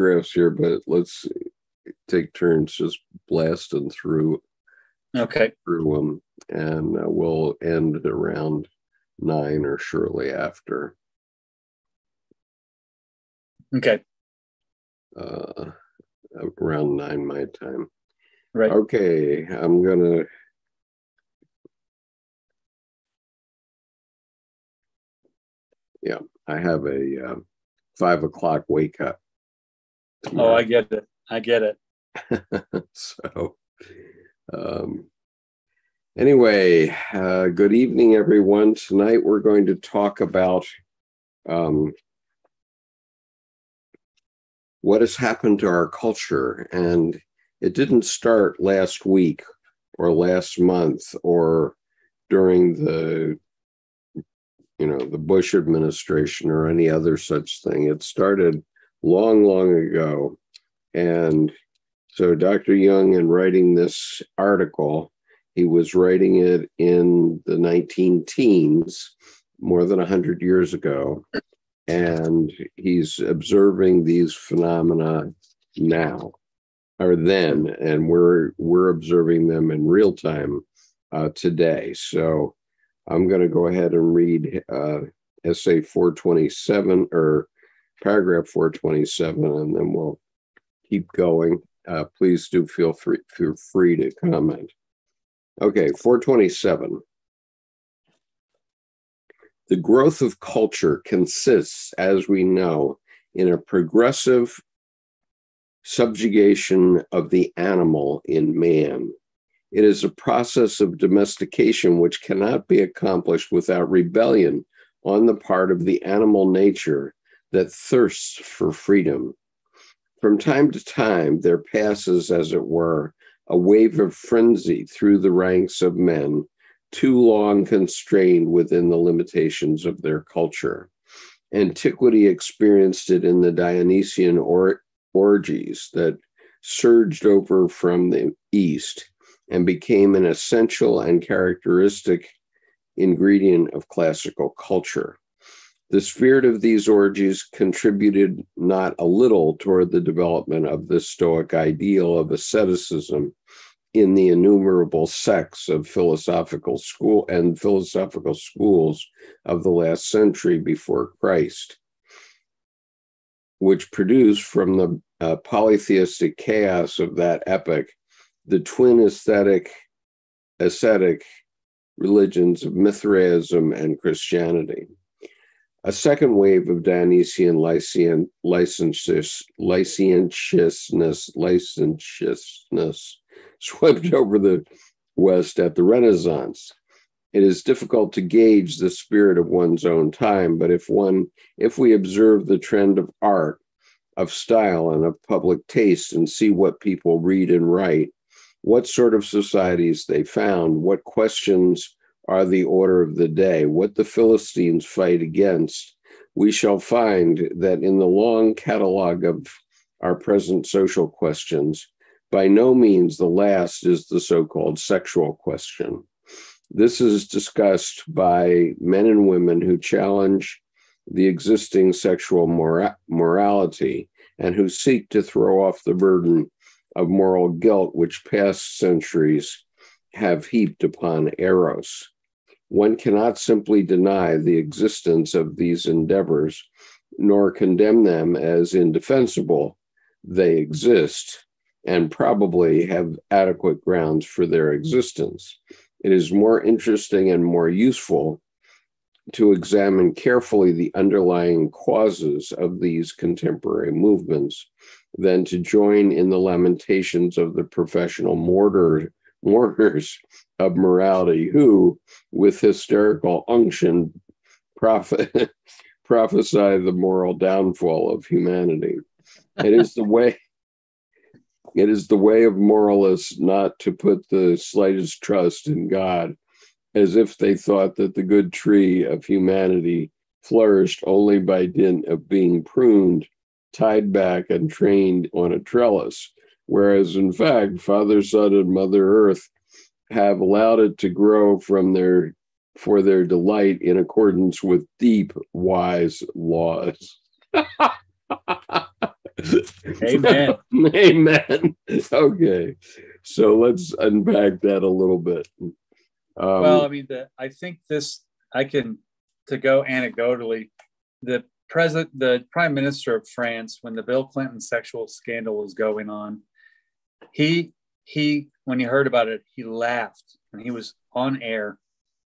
paragraphs here, but let's take turns just blasting through. Okay. Through them, and we'll end at around 9 or shortly after. Okay. Around 9 my time. Right. Okay, I'm gonna. Yeah, I have a 5 o'clock wake up tomorrow. Oh, I get it. I get it. So, anyway, good evening, everyone. Tonight we're going to talk about what has happened to our culture. And it didn't start last week or last month or during the the Bush administration or any other such thing. It started long, long ago. And so Dr. Jung, in writing this article, he was writing it in the 1910s, more than 100 years ago. And he's observing these phenomena now, or then, and we're observing them in real time today. So I'm going to go ahead and read essay 427 or paragraph 427, and then we'll keep going. Please do feel free to comment. Okay, 427. The growth of culture consists, as we know, in a progressive subjugation of the animal in man. It is a process of domestication which cannot be accomplished without rebellion on the part of the animal nature that thirsts for freedom. From time to time, there passes, as it were, a wave of frenzy through the ranks of men, too long constrained within the limitations of their culture. Antiquity experienced it in the Dionysian orgies that surged over from the East and became an essential and characteristic ingredient of classical culture. The spirit of these orgies contributed not a little toward the development of the Stoic ideal of asceticism in the innumerable sects of philosophical schools of the last century before Christ, which produced from the polytheistic chaos of that epoch the twin ascetic religions of Mithraism and Christianity. A second wave of Dionysian licentiousness swept over the West at the Renaissance. It is difficult to gauge the spirit of one's own time, but if we observe the trend of art, of style, and of public taste, and see what people read and write, what sort of societies they found, what questions are the order of the day, what the Philistines fight against, we shall find that in the long catalog of our present social questions, by no means the last is the so-called sexual question. This is discussed by men and women who challenge the existing sexual morality and who seek to throw off the burden of moral guilt which past centuries have heaped upon Eros. One cannot simply deny the existence of these endeavors, nor condemn them as indefensible. They exist and probably have adequate grounds for their existence. It is more interesting and more useful to examine carefully the underlying causes of these contemporary movements than to join in the lamentations of the professional mourners of morality who, with hysterical unction, prophesy the moral downfall of humanity. It is the way of moralists not to put the slightest trust in God, as if they thought that the good tree of humanity flourished only by dint of being pruned, tied back, and trained on a trellis, whereas in fact, Father, Son, and Mother Earth have allowed it to grow for their delight in accordance with deep, wise laws. Amen. Amen. Okay. So let's unpack that a little bit. Well, I mean, I think this, I can, to go anecdotally, the Prime Minister of France, when the Bill Clinton sexual scandal was going on, he when he heard about it, he laughed. When he was on air,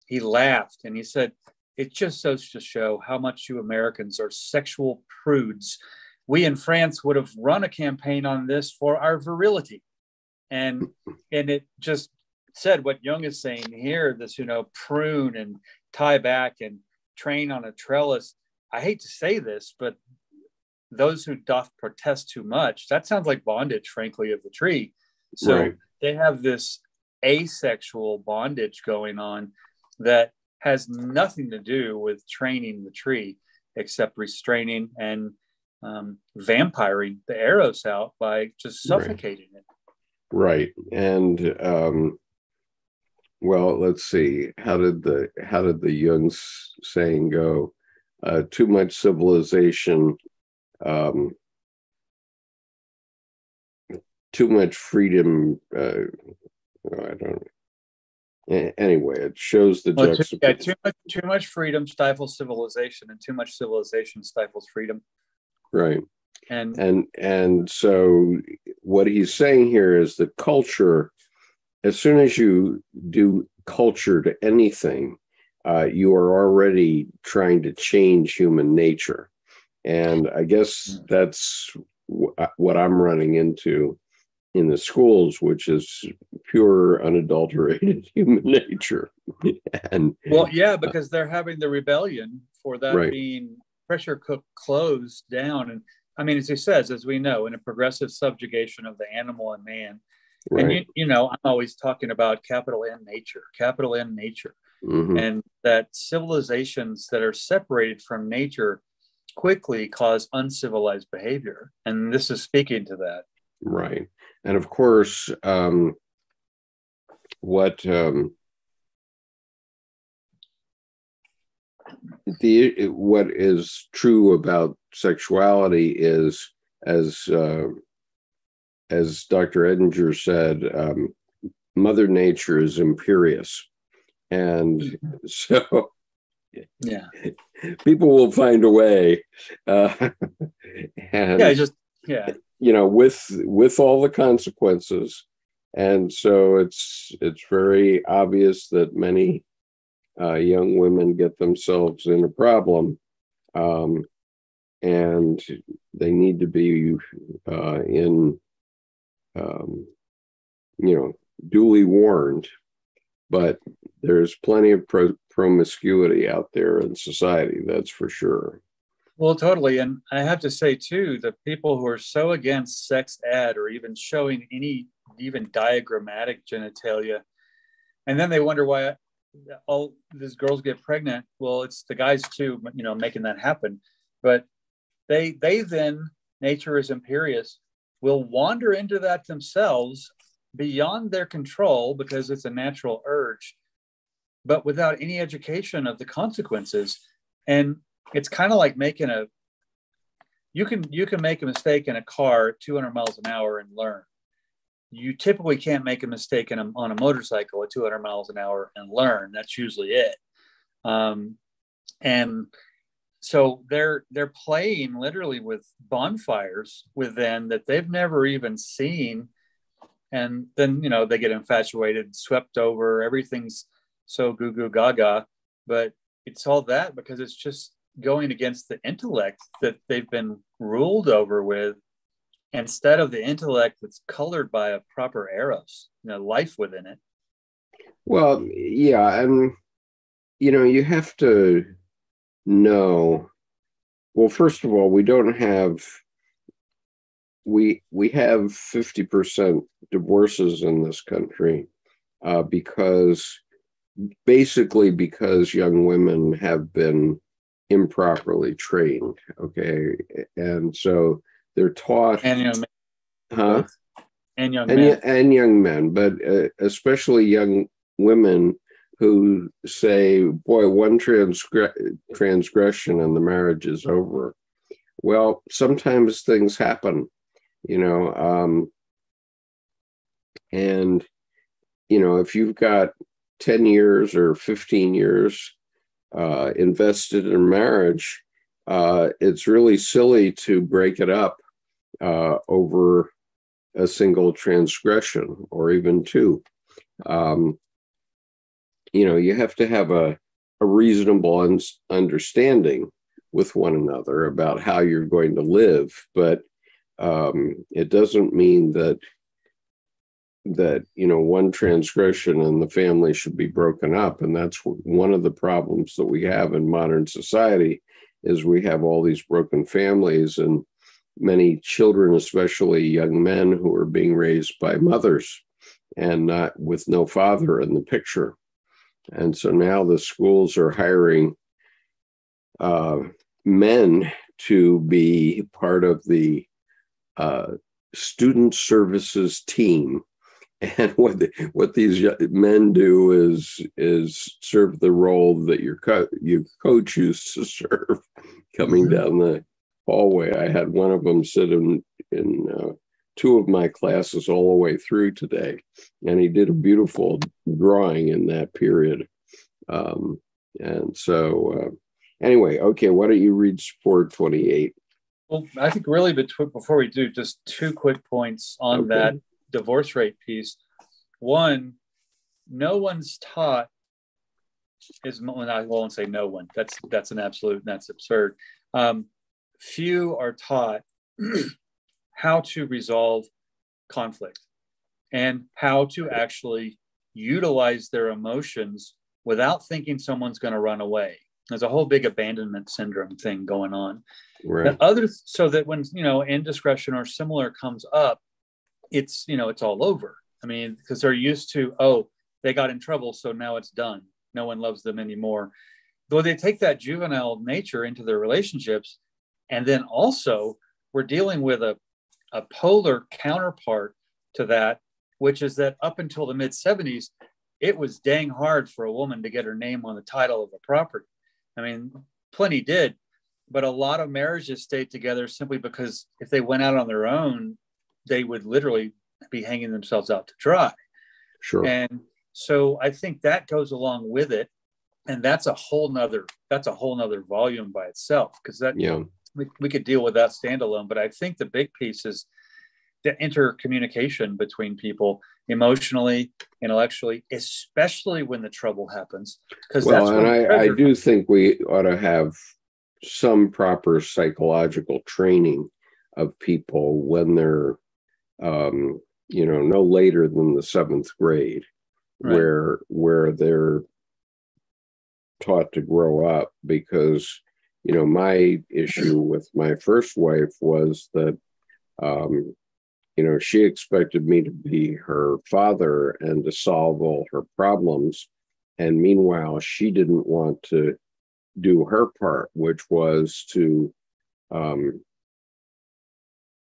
he laughed and he said, "It just goes to show how much you Americans are sexual prudes. We in France would have run a campaign on this for our virility." And it just said what Jung is saying here, this, you know, prune and tie back and train on a trellis. I hate to say this, but those who doth protest too much, that sounds like bondage, frankly, of the tree. So right. They have this asexual bondage going on that has nothing to do with training the tree, except restraining and vampiring the Eros out by just suffocating it. Right. And well, let's see. How did the Jung saying go? Too much civilization, too much freedom. I don't. Anyway, it shows the juxtaposition. Too much freedom stifles civilization, and too much civilization stifles freedom. Right. And so what he's saying here is that culture, as soon as you do culture to anything, you are already trying to change human nature. And I guess that's what I'm running into in the schools, which is pure, unadulterated human nature. And well, yeah, because they're having the rebellion for that being pressure cooked, closed down. And I mean, as he says, as we know, in a progressive subjugation of the animal and man. Right. And, you know, I'm always talking about capital N nature. Mm-hmm. And that civilizations that are separated from nature quickly cause uncivilized behavior. And this is speaking to that. Right. And of course, what is true about sexuality is, as Dr. Edinger said, Mother Nature is imperious. And so yeah, people will find a way. You know, with all the consequences. And so it's very obvious that many young women get themselves in a problem, and they need to be duly warned. But there's plenty of promiscuity out there in society, that's for sure. Well, totally. And I have to say, too, the people who are so against sex ed or even showing any even diagrammatic genitalia, and then they wonder why all these girls get pregnant. Well, it's the guys, too, you know, making that happen. But they then, nature is imperious, will wander into that themselves beyond their control because it's a natural urge, but without any education of the consequences. And it's kind of like making you can make a mistake in a car at 200 miles an hour and learn. You typically can't make a mistake on a motorcycle at 200 miles an hour and learn. That's usually it. And so they're playing literally with bonfires within that they've never even seen. And then, you know, they get infatuated, swept over, everything's so goo goo gaga, but it's all that because it's just going against the intellect that they've been ruled over with, instead of the intellect that's colored by a proper Eros, you know, life within it. Well, yeah. And, you know, you have to know, well, first of all, we have 50% divorces in this country because young women have been improperly trained. Okay. And so they're taught. And young men. Huh? And young men. And young men, but especially young women who say, boy, one transgression and the marriage is over. Well, sometimes things happen, you know, and, you know, if you've got 10 years or 15 years invested in marriage, it's really silly to break it up over a single transgression or even two. You know, you have to have a reasonable understanding with one another about how you're going to live, but it doesn't mean that you know, one transgression and the family should be broken up. And that's one of the problems that we have in modern society, is we have all these broken families and many children, especially young men, who are being raised by mothers and not with no father in the picture. And so now the schools are hiring men to be part of the student services team. And what these men do is serve the role that your coach used to serve coming down the hallway. I had one of them sit in two of my classes all the way through today, and he did a beautiful drawing in that period. And so anyway, okay, why don't you read 428? Well, I think really before we do, just two quick points on that divorce rate piece. One, no one's taught is, well, I won't say no one, that's an absolute, that's absurd. Few are taught how to resolve conflict and how to actually utilize their emotions without thinking someone's going to run away. There's a whole big abandonment syndrome thing going on. Right. So that when, you know, indiscretion or similar comes up, it's, you know, it's all over. I mean, because they're used to, oh, they got in trouble, so now it's done. No one loves them anymore. Though they take that juvenile nature into their relationships. And then also we're dealing with a polar counterpart to that, which is that up until the mid 70s, it was dang hard for a woman to get her name on the title of a property. I mean, plenty did, but a lot of marriages stayed together simply because if they went out on their own, they would literally be hanging themselves out to dry. Sure. And so I think that goes along with it. And that's a whole nother volume by itself. Cause that, yeah, we could deal with that standalone, but I think the big piece is the intercommunication between people emotionally, intellectually, especially when the trouble happens. Cause I do think we ought to have some proper psychological training of people when they're, you know, no later than the 7th grade, right, where they're taught to grow up. Because, you know, my issue with my first wife was that, you know, she expected me to be her father and to solve all her problems. And meanwhile, she didn't want to do her part, which was to,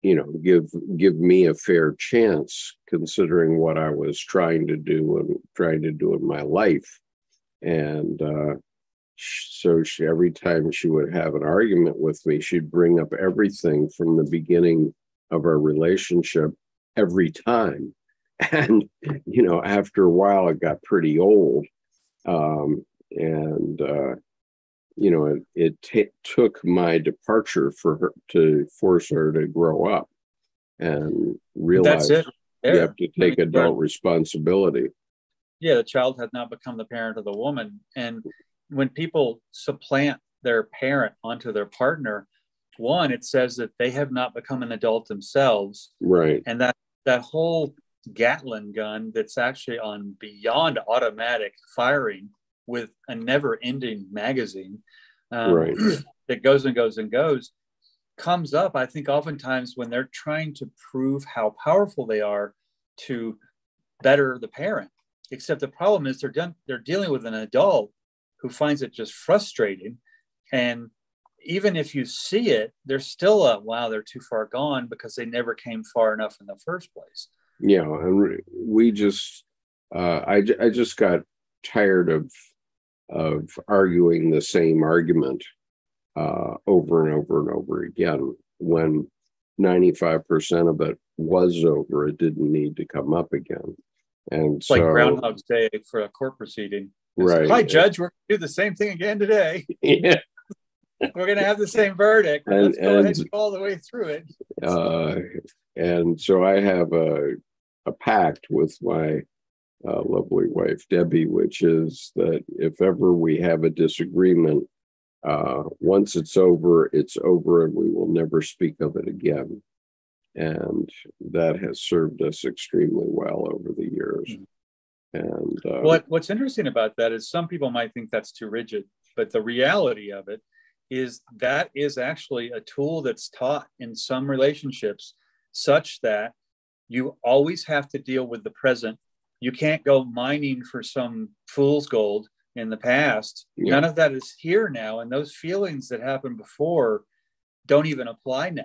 you know, give me a fair chance, considering what I was trying to do in my life. And so she, every time she would have an argument with me, she'd bring up everything from the beginning of our relationship every time. And, you know, after a while, it got pretty old. You know, it took my departure for her to force her to grow up and realize you have to take adult responsibility. Yeah, the child had not become the parent of the woman. And when people supplant their parent onto their partner, one, it says that they have not become an adult themselves. Right. And that whole Gatling gun that's actually on beyond automatic firing, with a never-ending magazine right, that goes and goes and goes, comes up, I think, oftentimes when they're trying to prove how powerful they are to better the parent. Except the problem is they're dealing with an adult who finds it just frustrating. And even if you see it, there's still a, wow, they're too far gone because they never came far enough in the first place. Yeah, and we just, I just got tired of arguing the same argument over and over and over again, when 95% of it was over. It didn't need to come up again. And it's so, like Groundhog's Day for a court proceeding. Right. Hi, Judge, we're going to do the same thing again today. Yeah. We're going to have the same verdict. Let's go ahead and all the way through it. And so I have a pact with my lovely wife, Debbie, which is that if ever we have a disagreement, once it's over, and we will never speak of it again. And that has served us extremely well over the years. And what's interesting about that is some people might think that's too rigid, but the reality of it is that is actually a tool that's taught in some relationships, such that you always have to deal with the present. You can't go mining for some fool's gold in the past. Yeah. None of that is here now. And those feelings that happened before don't even apply now.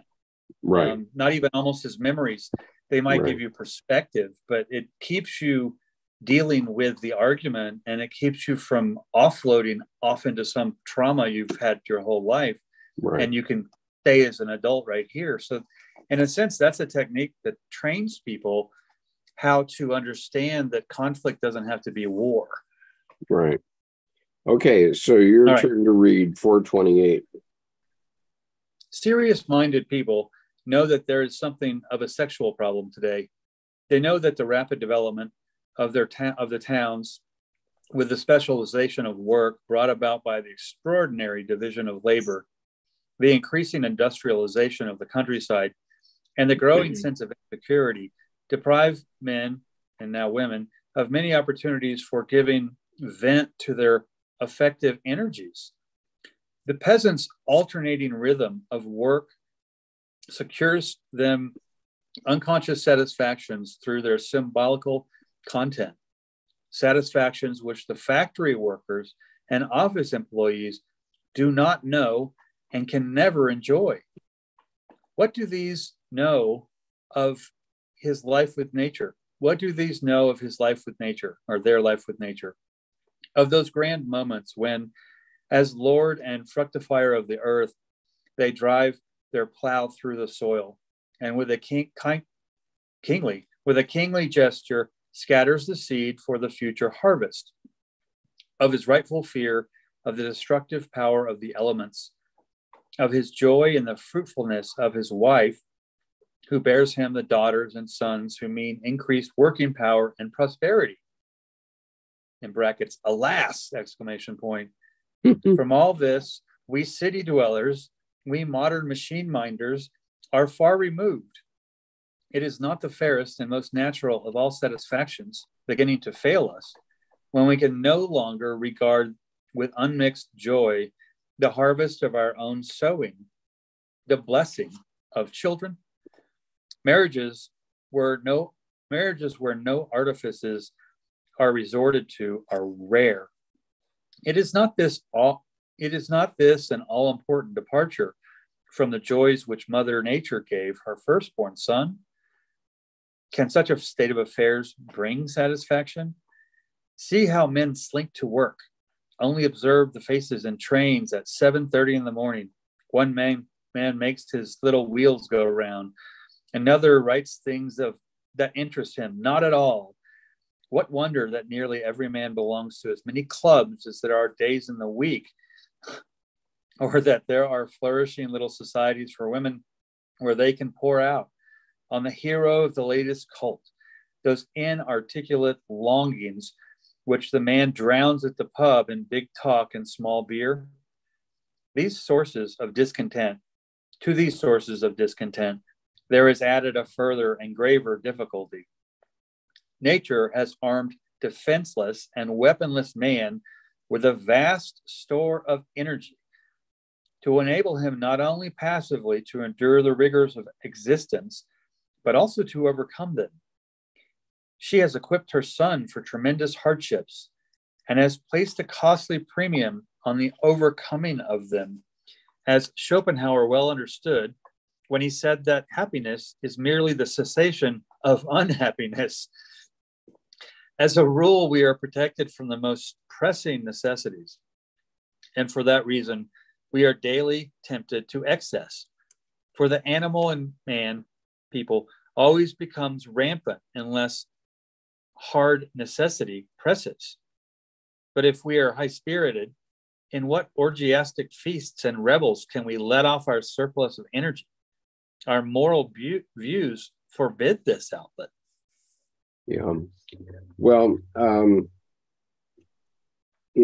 Right. Not even almost as memories. They might give you perspective, but it keeps you dealing with the argument, and it keeps you from offloading off into some trauma you've had your whole life. Right. And you can stay as an adult right here. So in a sense, that's a technique that trains people how to understand that conflict doesn't have to be war. Right. Okay. So your turn to read 428. Serious-minded people know that there is something of a sexual problem today. They know that the rapid development of the towns, with the specialization of work brought about by the extraordinary division of labor, the increasing industrialization of the countryside, and the growing sense of insecurity, deprive men, and now women, of many opportunities for giving vent to their affective energies. The peasants' alternating rhythm of work secures them unconscious satisfactions through their symbolical content, satisfactions which the factory workers and office employees do not know and can never enjoy. What do these know of his life with nature? What do these know of his life with nature, or their life with nature? Of those grand moments when, as Lord and fructifier of the earth, they drive their plow through the soil, and with a kingly gesture, scatters the seed for the future harvest. Of his rightful fear of the destructive power of the elements, of his joy in the fruitfulness of his wife, who bears him the daughters and sons who mean increased working power and prosperity. In brackets, alas, exclamation point. From all this, we city dwellers, we modern machine minders are far removed. It is not the fairest and most natural of all satisfactions beginning to fail us, when we can no longer regard with unmixed joy the harvest of our own sowing, the blessing of children. Marriages where no artifices are resorted to are rare. It is not this an all-important departure from the joys which Mother Nature gave her firstborn son. Can such a state of affairs bring satisfaction? See how men slink to work. Only observe the faces in trains at 7:30 in the morning. One man makes his little wheels go round. Another writes things that interest him not at all. What wonder that nearly every man belongs to as many clubs as there are days in the week, or that there are flourishing little societies for women where they can pour out on the hero of the latest cult, those inarticulate longings which the man drowns at the pub in big talk and small beer. To these sources of discontent, there is added a further and graver difficulty. Nature has armed defenseless and weaponless man with a vast store of energy to enable him not only passively to endure the rigors of existence, but also to overcome them. She has equipped her son for tremendous hardships and has placed a costly premium on the overcoming of them, as Schopenhauer well understood when he said that happiness is merely the cessation of unhappiness. As a rule, we are protected from the most pressing necessities, and for that reason, We are daily tempted to excess. For the animal and man, people, always becomes rampant unless hard necessity presses. But if we are high-spirited, in what orgiastic feasts and revels can we let off our surplus of energy? Our moral views forbid this outlet. Yeah. Well, you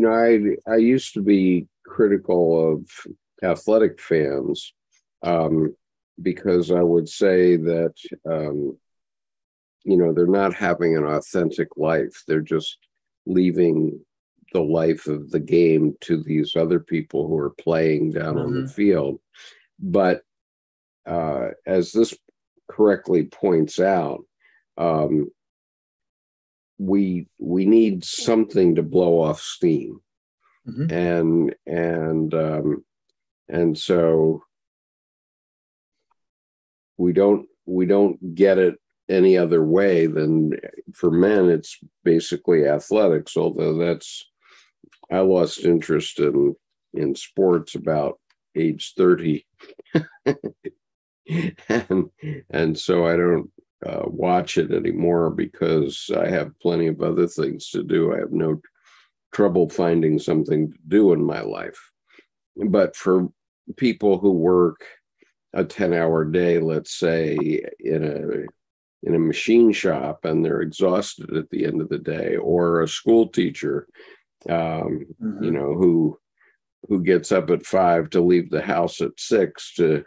know, I used to be critical of athletic fans because I would say that, you know, they're not having an authentic life. They're just leaving the life of the game to these other people who are playing down on the field. But as this correctly points out, we need something to blow off steam. And so we don't get it any other way than, for men, it's basically athletics, although that's, I lost interest in sports about age 30. and so I don't watch it anymore because I have plenty of other things to do. I have no trouble finding something to do in my life. But for people who work a 10-hour day, let's say in a machine shop, and they're exhausted at the end of the day, or a school teacher, you know, who gets up at 5 to leave the house at 6 to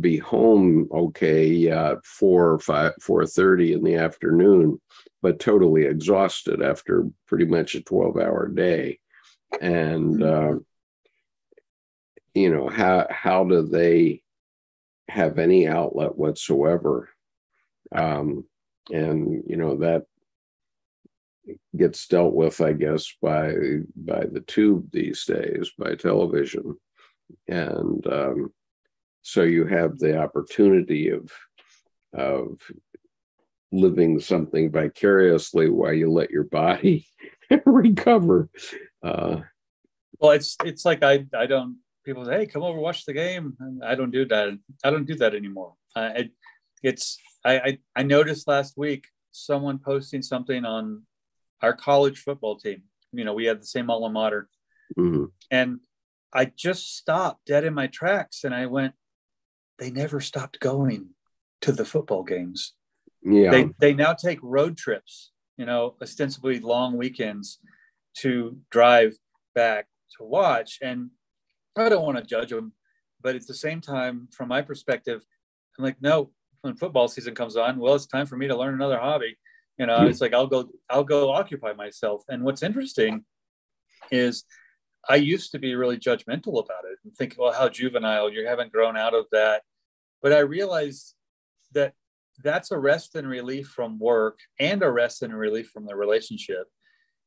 be home, okay, 4:30 in the afternoon, but totally exhausted after pretty much a 12-hour day. And, you know, how do they have any outlet whatsoever? And, you know, that gets dealt with, I guess, by the tube these days, by television. And so you have the opportunity of living something vicariously while you let your body recover. Well, it's like I don't, people say, hey, come over, watch the game. And I don't do that. I don't do that anymore. I noticed last week someone posting something on our college football team. You know, we had the same alma mater. And I just stopped dead in my tracks and I went, they never stopped going to the football games. Yeah. They now take road trips, you know, ostensibly long weekends to drive back to watch. And I don't want to judge them, but at the same time, from my perspective, I'm like, no, when football season comes on, well, it's time for me to learn another hobby. You know, it's like, I'll go occupy myself. And what's interesting is I used to be really judgmental about it and think, well, how juvenile, you haven't grown out of that. But I realized that that's a rest and relief from work and a rest and relief from the relationship.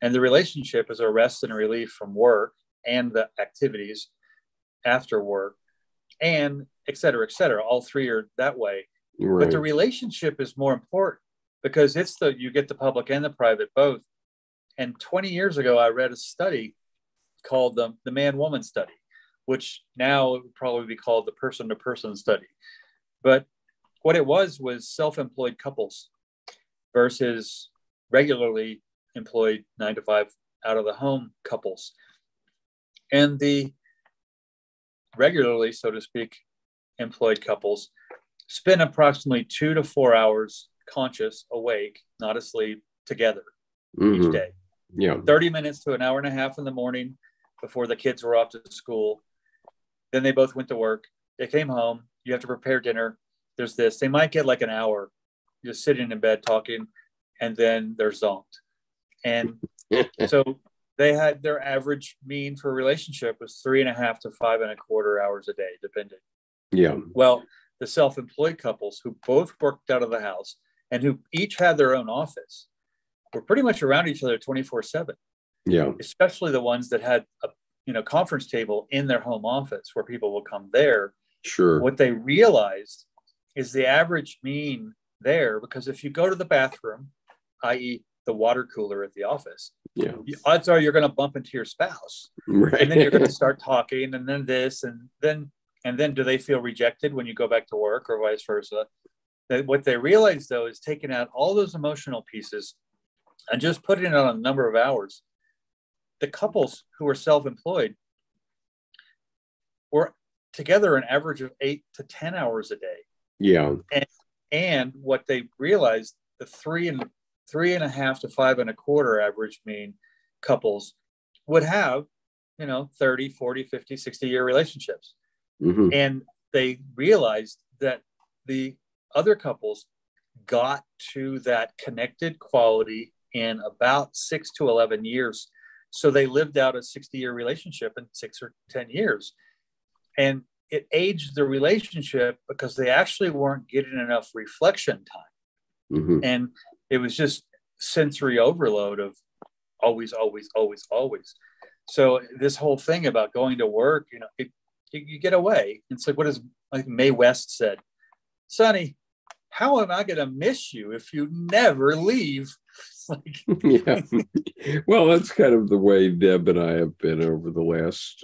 And the relationship is a rest and relief from work and the activities after work and et cetera, all three are that way. Right. But the relationship is more important because it's the, you get the public and the private both. And 20 years ago, I read a study called the man-woman study, which now would probably be called the person-to-person study. But what it was self-employed couples versus regularly employed 9-to-5 out of the home couples. And the regularly, so to speak, employed couples spend approximately 2 to 4 hours conscious, awake, not asleep, together each day. Yeah, 30 minutes to an hour and a half in the morning before the kids were off to school. Then they both went to work. They came home. You have to prepare dinner. There's this. They might get like an hour just sitting in bed talking, and then they're zonked. And so they had their average mean for a relationship was 3.5 to 5.25 hours a day, depending. Yeah. Well, the self-employed couples who both worked out of the house and who each had their own office were pretty much around each other 24/7. Yeah. Especially the ones that had a, you know, conference table in their home office where people will come there. Sure. What they realized is the average mean there, because if you go to the bathroom, i.e. the water cooler at the office. Yeah. The odds are you're going to bump into your spouse, right? And then you're going to start talking, and then this, and then do they feel rejected when you go back to work, or vice versa? That what they realize though is taking out all those emotional pieces and just putting it on a number of hours. The couples who are self-employed were together an average of 8 to 10 hours a day. Yeah. And what they realized, the 3.5 to 5.25 average mean couples would have, 30, 40, 50, 60-year relationships. Mm-hmm. And they realized that the other couples got to that connected quality in about 6 to 11 years. So they lived out a 60-year relationship in 6 or 10 years. And it aged the relationship because they actually weren't getting enough reflection time. Mm-hmm. And it was just sensory overload of always, always, always, always. So this whole thing about going to work, you get away. It's like, what is, like Mae West said, Sonny, how am I going to miss you if you never leave? Yeah. Well, that's kind of the way Deb and I have been over the last,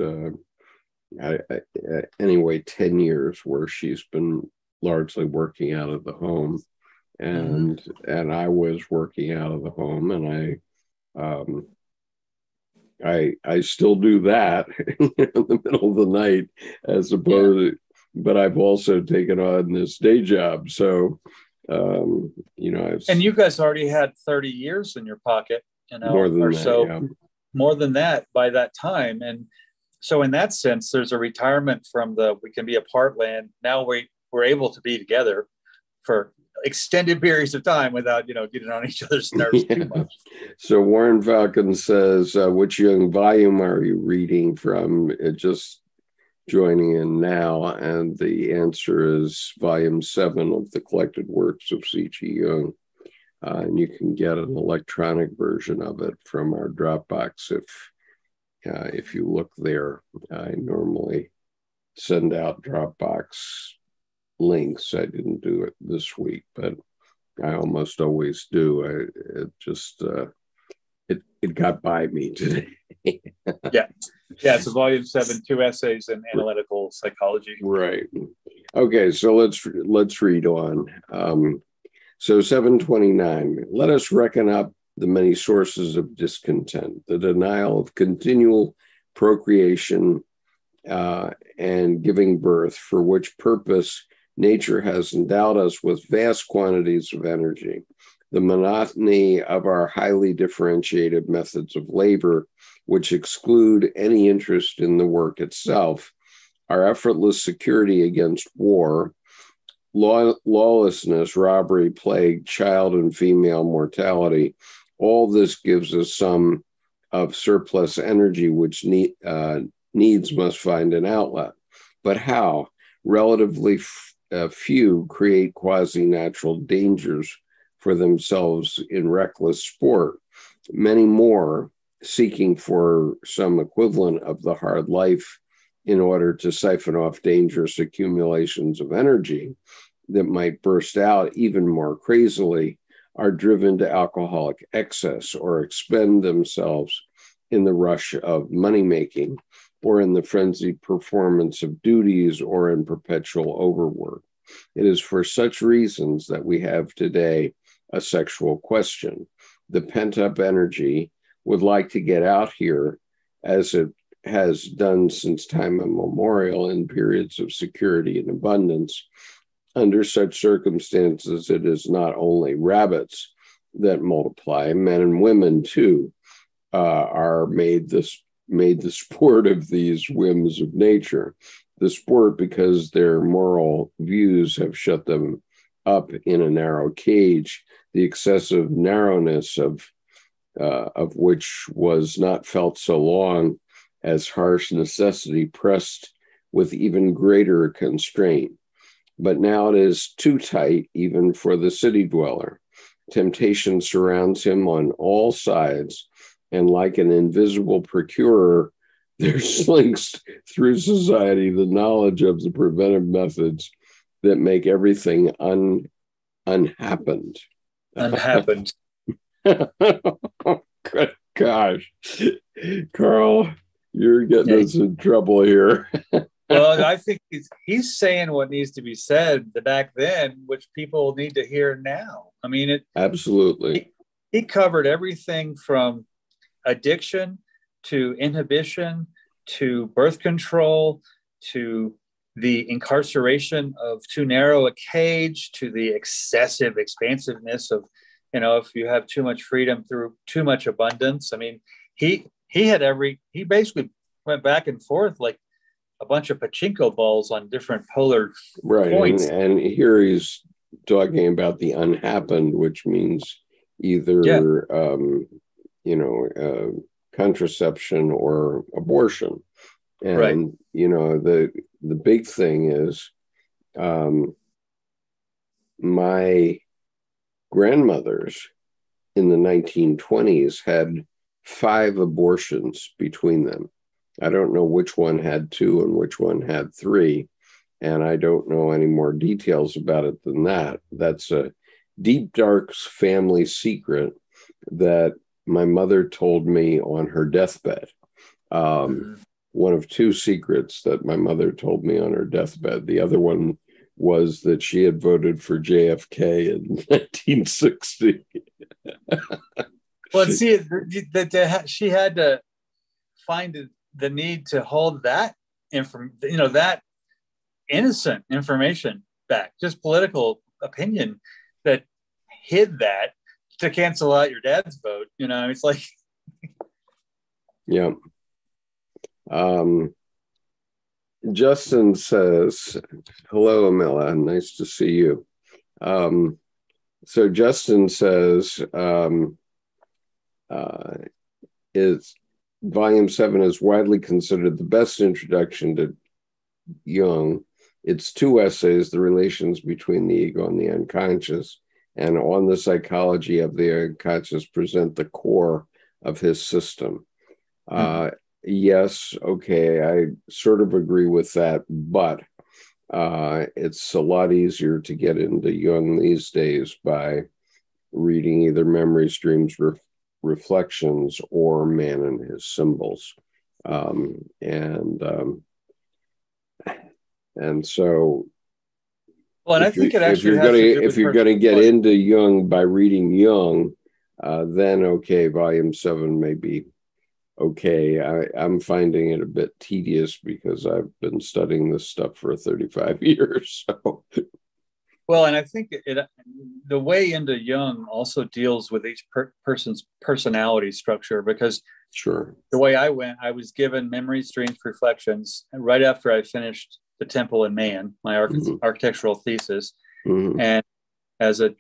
10 years, where she's been largely working out of the home, and mm-hmm. and I was working out of the home, and I still do that in the middle of the night, as opposed to, but I've also taken on this day job. So, and you guys already had 30 years in your pocket, more than that by that time. And so in that sense, there's a retirement from we can be apart land. Now we're able to be together for extended periods of time without, getting on each other's nerves too much. So Warren Falcon says, which Jung volume are you reading from? Just joining in now. And the answer is volume 7 of the Collected Works of C.G. Jung. And you can get an electronic version of it from our Dropbox if you look there. I normally send out Dropbox links. I didn't do it this week, but I almost always do. It got by me today. Yeah. It's volume 7, 2 essays in analytical psychology. Right. Okay. So let's read on. So 729. Let us reckon up the many sources of discontent, the denial of continual procreation and giving birth, for which purpose nature has endowed us with vast quantities of energy, the monotony of our highly differentiated methods of labor, which exclude any interest in the work itself, our effortless security against war, lawlessness, robbery, plague, child and female mortality. All this gives us some of surplus energy, which needs must find an outlet. But how? Relatively few create quasi-natural dangers for themselves in reckless sport. Many more, seeking for some equivalent of the hard life in order to siphon off dangerous accumulations of energy that might burst out even more crazily, are driven to alcoholic excess or expend themselves in the rush of money-making, or in the frenzied performance of duties, or in perpetual overwork. It is for such reasons that we have today a sexual question. The pent-up energy would like to get out here, as it has done since time immemorial in periods of security and abundance. Under such circumstances, it is not only rabbits that multiply, men and women too are made the sport of these whims of nature. The sport because their moral views have shut them up in a narrow cage, the excessive narrowness of which was not felt so long as harsh necessity pressed with even greater constraint. But now it is too tight even for the city dweller. Temptation surrounds him on all sides, and like an invisible procurer, there slinks through society the knowledge of the preventive methods that make everything unhappened. Good gosh. Carl, you're getting us in trouble here. Well, I think he's saying what needs to be said back then, which people need to hear now. I mean, it absolutely. He covered everything from addiction to inhibition to birth control to the incarceration of too narrow a cage to the excessive expansiveness of, you know, if you have too much freedom through too much abundance. I mean, he basically went back and forth like a bunch of pachinko balls on different polar points. And here he's talking about the unhappened, which means either, contraception or abortion. And, you know, the big thing is my grandmothers in the 1920s had 5 abortions between them. I don't know which one had 2 and which one had 3. And I don't know any more details about it than that. That's a deep, dark family secret that my mother told me on her deathbed. One of 2 secrets that my mother told me on her deathbed. The other one was that she had voted for JFK in 1960. Well, see, she had to find the need to hold that that innocent information back, just political opinion that hid that to cancel out your dad's vote. You know, it's like, yeah. Justin says, hello, Amelia. Nice to see you. So Justin says, Volume 7 is widely considered the best introduction to Jung. It's 2 essays, The Relations Between the Ego and the Unconscious, and On the Psychology of the Unconscious, present the core of his system. Yes, okay, I sort of agree with that, but it's a lot easier to get into Jung these days by reading either Memories, Dreams, Reflections, or Man and His Symbols. And I think if you're going to get into Jung by reading Jung, then okay, Volume 7 may be okay. I'm finding it a bit tedious because I've been studying this stuff for 35 years. So. Well, and I think the way into Jung also deals with each person's personality structure, because the way I went, I was given Memories, Dreams, Reflections right after I finished The Temple in Man, my architectural thesis, and as a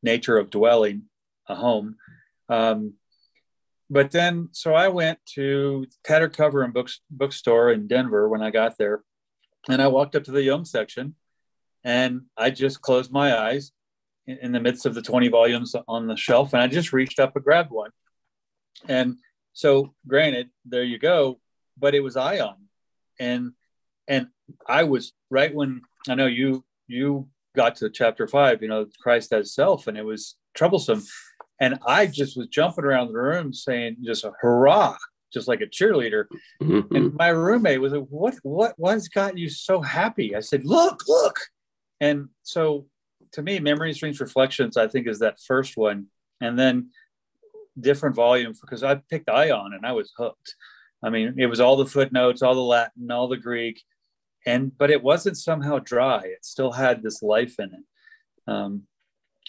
nature of dwelling, a home. But then, so I went to Tattercover and bookstore in Denver when I got there, and I walked up to the Jung section. And I just closed my eyes in the midst of the 20 volumes on the shelf. And I just reached up and grabbed one. And so granted, there you go, but it was Ion. And I was right when, I know you got to chapter 5, you know, Christ as self, and it was troublesome. And I just was jumping around the room saying just a hurrah, just like a cheerleader. And my roommate was like, what's got you so happy? I said, look. And so to me, Memories, Dreams, Reflections, I think, is that first one. And then different volumes, because I picked Ion and I was hooked. I mean, it was all the footnotes, all the Latin, all the Greek. But it wasn't somehow dry. It still had this life in it.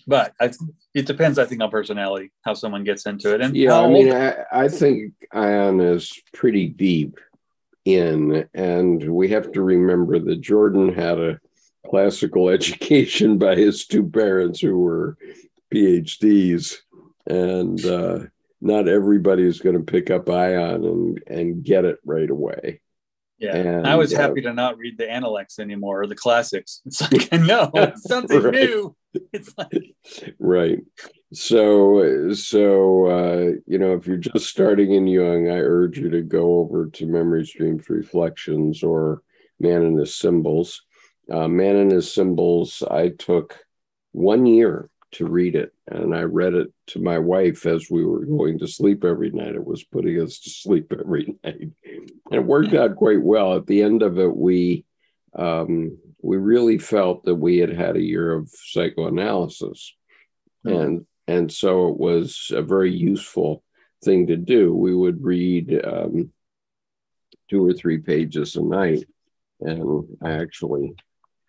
But it depends, I think, on personality, how someone gets into it. And yeah, I mean, I think Ion is pretty deep in. And we have to remember that Jordan had a classical education by his 2 parents who were PhDs, and not everybody's going to pick up Ion and get it right away. Yeah, and I was happy to not read the Analects anymore, or the classics. It's like, no, something new. It's like So you know, if you're just starting in Jung, I urge you to go over to Memories, Dreams, Reflections, or Man and His Symbols. Man and His Symbols, I took 1 year to read it. And I read it to my wife as we were going to sleep every night. It was putting us to sleep every night. And it worked out quite well. At the end of it, we really felt that we had had a year of psychoanalysis. Mm-hmm. And so it was a very useful thing to do. We would read 2 or 3 pages a night. And I actually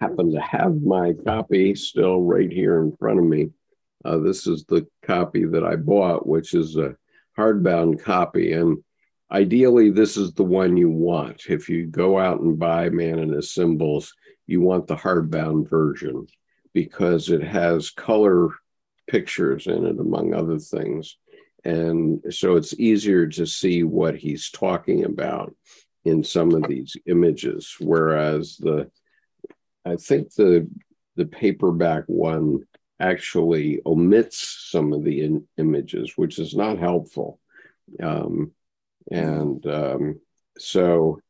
happen to have my copy still right here in front of me. This is the copy that I bought, which is a hardbound copy. And ideally, this is the one you want. If you go out and buy Man and His Symbols, you want the hardbound version because it has color pictures in it, among other things. And so it's easier to see what he's talking about in some of these images, whereas I think the paperback one actually omits some of the images, which is not helpful. So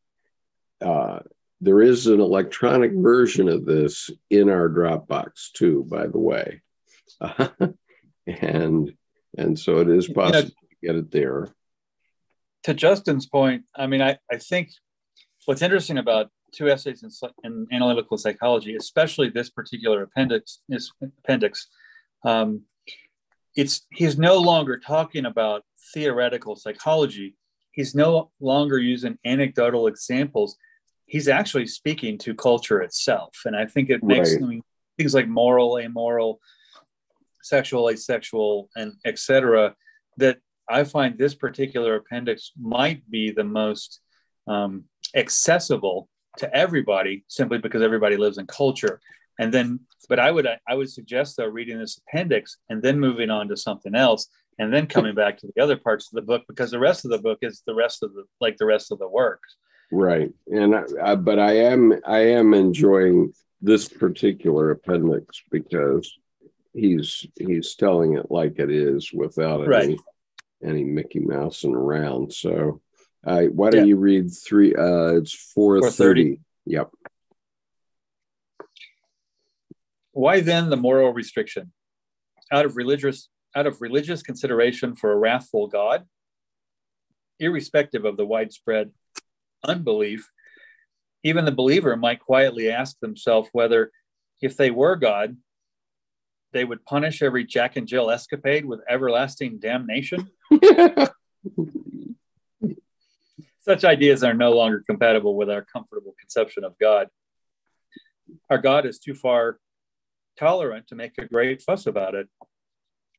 there is an electronic version of this in our Dropbox too, by the way. And so it is possible to get it there. To Justin's point, I mean, I think what's interesting about Two Essays in Analytical Psychology, especially this particular appendix, he's no longer talking about theoretical psychology. He's no longer using anecdotal examples. He's actually speaking to culture itself. And I think it makes things like moral, amoral, sexual, asexual, and et cetera, that I find this particular appendix might be the most accessible to everybody, simply because everybody lives in culture. And then, but I would suggest though reading this appendix and then moving on to something else, and then coming back to the other parts of the book, because the rest of the book is the rest of the works. Right, and but I am enjoying this particular appendix because he's telling it like it is without any Mickey Mousing around. So. Why don't you read three? It's 4:30. Yep. Why then the moral restriction? Out of religious consideration for a wrathful God, irrespective of the widespread unbelief, even the believer might quietly ask themselves whether, if they were God, they would punish every Jack and Jill escapade with everlasting damnation. Such ideas are no longer compatible with our comfortable conception of God. Our God is too far tolerant to make a great fuss about it.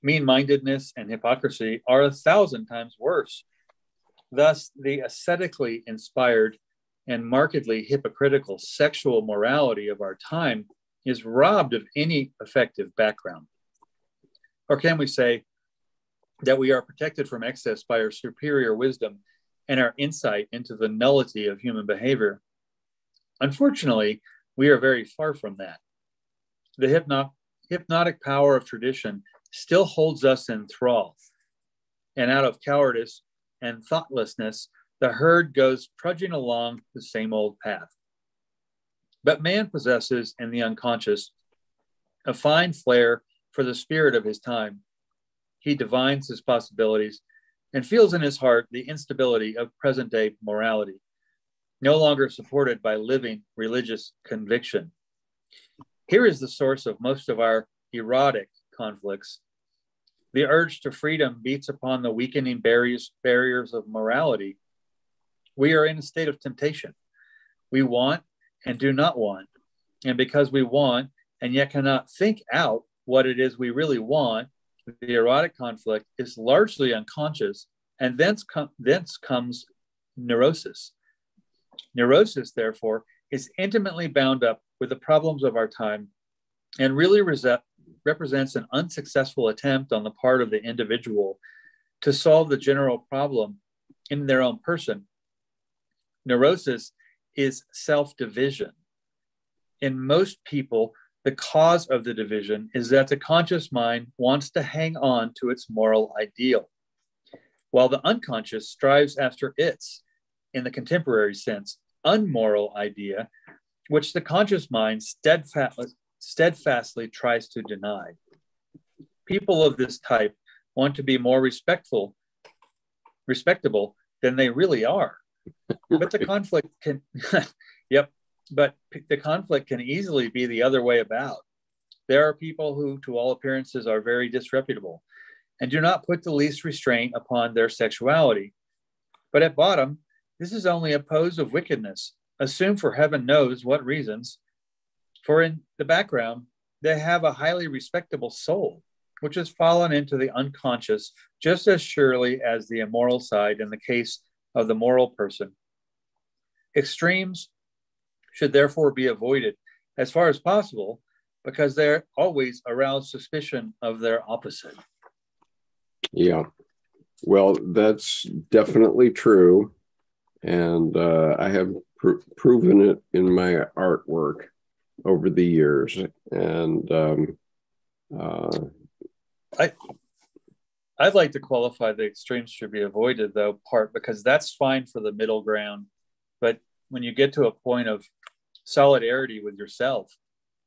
Mean-mindedness and hypocrisy are 1,000 times worse. Thus, the ascetically inspired and markedly hypocritical sexual morality of our time is robbed of any effective background. Or can we say that we are protected from excess by our superior wisdom and our insight into the nullity of human behavior? Unfortunately, we are very far from that. The hypnotic power of tradition still holds us in thrall, and out of cowardice and thoughtlessness, the herd goes trudging along the same old path. But man possesses in the unconscious a fine flair for the spirit of his time. He divines his possibilities and feels in his heart the instability of present-day morality, no longer supported by living religious conviction. Here is the source of most of our erotic conflicts. The urge to freedom beats upon the weakening barriers of morality. We are in a state of temptation. We want and do not want, and because we want and yet cannot think out what it is we really want, the erotic conflict is largely unconscious, and thence comes neurosis. Neurosis, therefore, is intimately bound up with the problems of our time and really represents an unsuccessful attempt on the part of the individual to solve the general problem in their own person. Neurosis is self-division. In most people, the cause of the division is that the conscious mind wants to hang on to its moral ideal, while the unconscious strives after its, in the contemporary sense, unmoral idea, which the conscious mind steadfastly tries to deny. People of this type want to be more respectable than they really are. But the conflict can, yep. But the conflict can easily be the other way about. There are people who, to all appearances, are very disreputable and do not put the least restraint upon their sexuality. But at bottom, this is only a pose of wickedness, assumed for heaven knows what reasons, for in the background, they have a highly respectable soul, which has fallen into the unconscious just as surely as the immoral side in the case of the moral person. Extremes should therefore be avoided as far as possible, because they're always arouse suspicion of their opposite. Yeah, well, that's definitely true. And I have proven it in my artwork over the years. And I'd like to qualify the extremes should be avoided, though, part because that's fine for the middle ground. But when you get to a point of solidarity with yourself,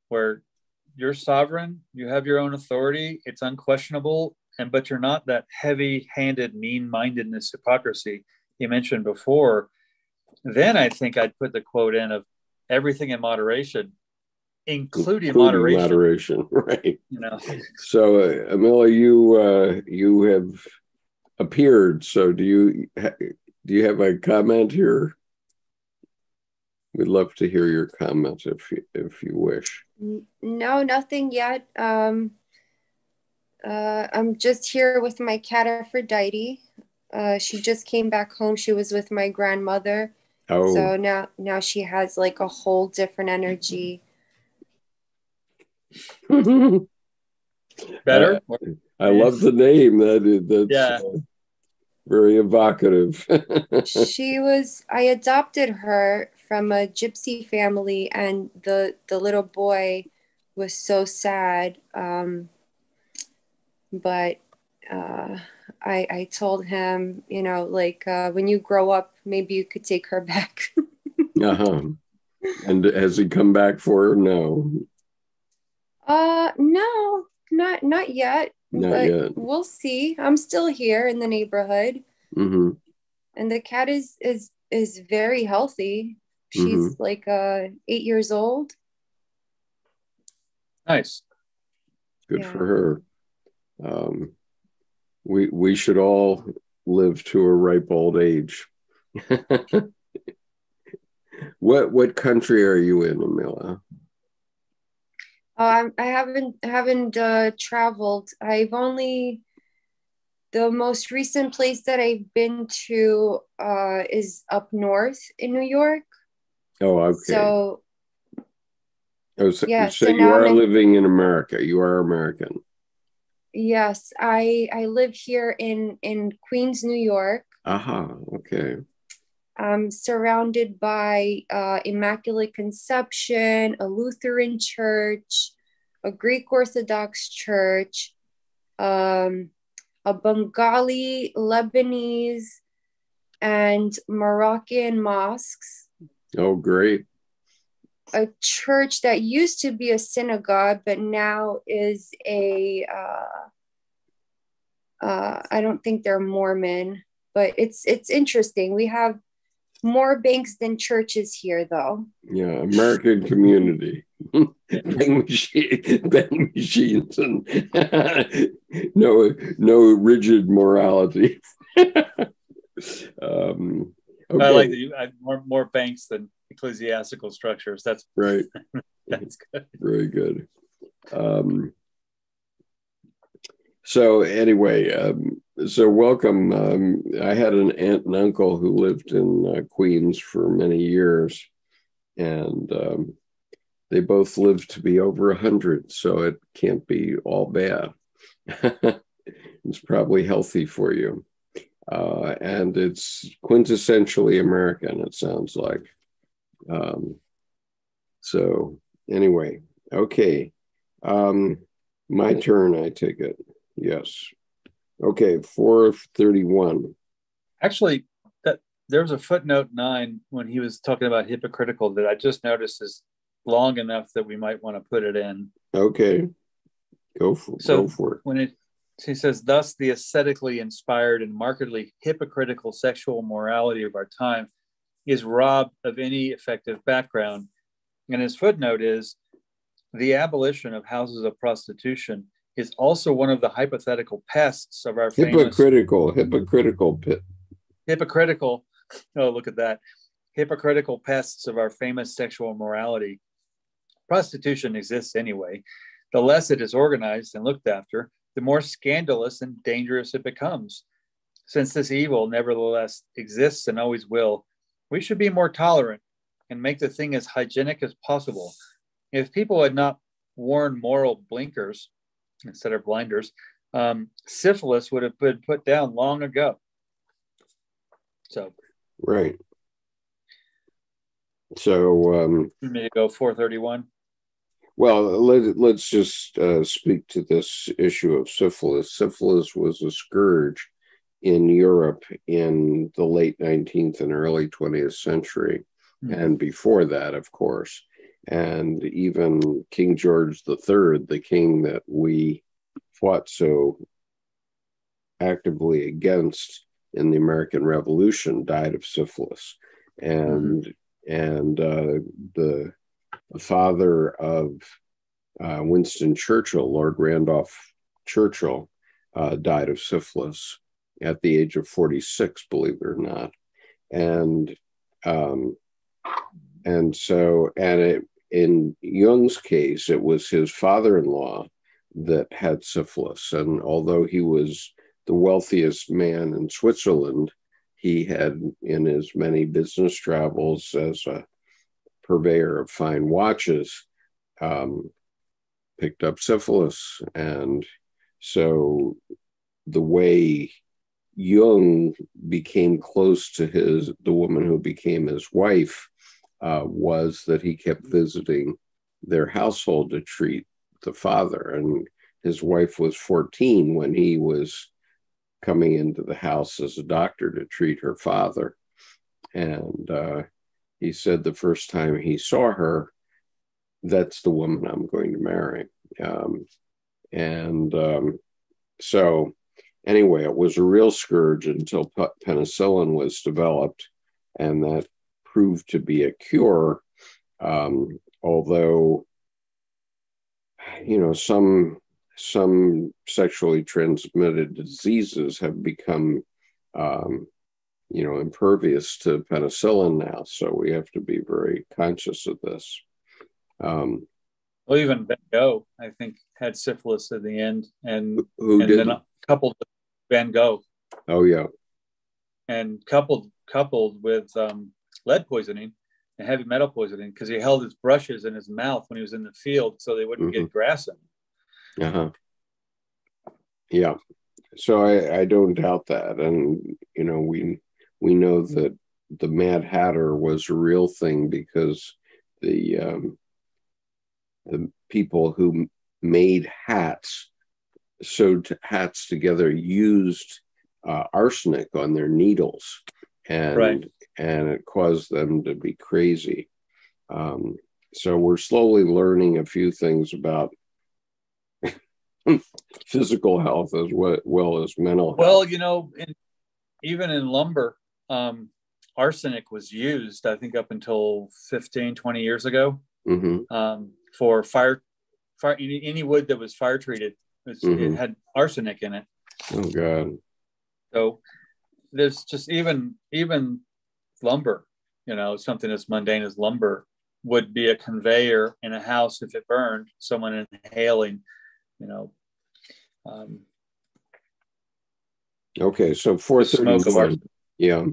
where you're sovereign, you have your own authority, it's unquestionable, but you're not that heavy-handed, mean-mindedness hypocrisy you mentioned before, then I think I'd put the quote in of everything in moderation, including moderation. Right. You know. So, Amelia, you have appeared. So, do you have a comment here? We'd love to hear your comments if you wish. No, nothing yet. I'm just here with my cat Aphrodite. She just came back home. She was with my grandmother. Oh. So now she has like a whole different energy. Better? I love the name. That's yeah. Very evocative. I adopted her from a gypsy family, and the little boy was so sad. But I told him, you know, like when you grow up, maybe you could take her back. And has he come back for her? No. No, not yet. Not yet. We'll see. I'm still here in the neighborhood, mm-hmm. and the cat is very healthy. She's mm-hmm. like 8 years old. Nice. Good for her. We should all live to a ripe old age. What country are you in, Amelia? I haven't traveled. I've only, the most recent place that I've been to is up north in New York. Oh, okay. So you are living in America. You are American. Yes, I live here in Queens, New York. Okay. I'm surrounded by Immaculate Conception, a Lutheran church, a Greek Orthodox church, a Bengali, Lebanese, and Moroccan mosques. Oh, great. A church that used to be a synagogue, but now is a, I don't think they're Mormon, but it's interesting. We have more banks than churches here, though. Yeah, American community. Bank machines and no rigid morality. Okay. I like that you have more banks than ecclesiastical structures. That's right. That's good. Very good. So anyway, so welcome. I had an aunt and uncle who lived in Queens for many years, and they both lived to be over 100. So it can't be all bad. It's probably healthy for you. And it's quintessentially American, it sounds like. So anyway, okay. My turn, I take it. Yes. Okay, 431. Actually, there was a footnote 9 when he was talking about hypocritical that I just noticed is long enough that we might want to put it in. Okay. Go for it. He says, thus the ascetically inspired and markedly hypocritical sexual morality of our time is robbed of any effective background. And his footnote is, the abolition of houses of prostitution is also one of the hypothetical pests of our hypocritical pests of our famous sexual morality. Prostitution exists anyway. The less it is organized and looked after, the more scandalous and dangerous it becomes. Since this evil nevertheless exists and always will, we should be more tolerant and make the thing as hygienic as possible. If people had not worn moral blinkers instead of blinders, syphilis would have been put down long ago. So, right. So, you may go 431. Well, let's just speak to this issue of syphilis. Syphilis was a scourge in Europe in the late 19th and early 20th century, and before that, of course. And even King George III, the king that we fought so actively against in the American Revolution, died of syphilis. And the father of Winston Churchill, Lord Randolph Churchill, died of syphilis at the age of 46, believe it or not. And in Jung's case, it was his father-in-law that had syphilis. And although he was the wealthiest man in Switzerland, he had, in his many business travels as a purveyor of fine watches, picked up syphilis. And so the way Jung became close to the woman who became his wife was that he kept visiting their household to treat the father. And his wife was 14 when he was coming into the house as a doctor to treat her father. And he said the first time he saw her, that's the woman I'm going to marry. So anyway, it was a real scourge until penicillin was developed, and that proved to be a cure, although, you know, some sexually transmitted diseases have become, impervious to penicillin now. So we have to be very conscious of this. Well, even Van Gogh, I think, had syphilis at the end, then coupled with Van Gogh. Oh yeah, and coupled with lead poisoning and heavy metal poisoning, because he held his brushes in his mouth when he was in the field so they wouldn't get grass in him. Yeah. So I don't doubt that. And, you know, we know that the Mad Hatter was a real thing because the people who made hats, sewed hats together, used arsenic on their needles. And it caused them to be crazy. So we're slowly learning a few things about physical health as well as mental health. Well, you know, even in lumber, arsenic was used, I think, up until 15, 20 years ago, for fire. Any wood that was fire treated, it had arsenic in it. Oh, God. So there's just even lumber, you know, something as mundane as lumber would be a conveyor in a house if it burned, someone inhaling, you know. Okay, so 431. Yeah.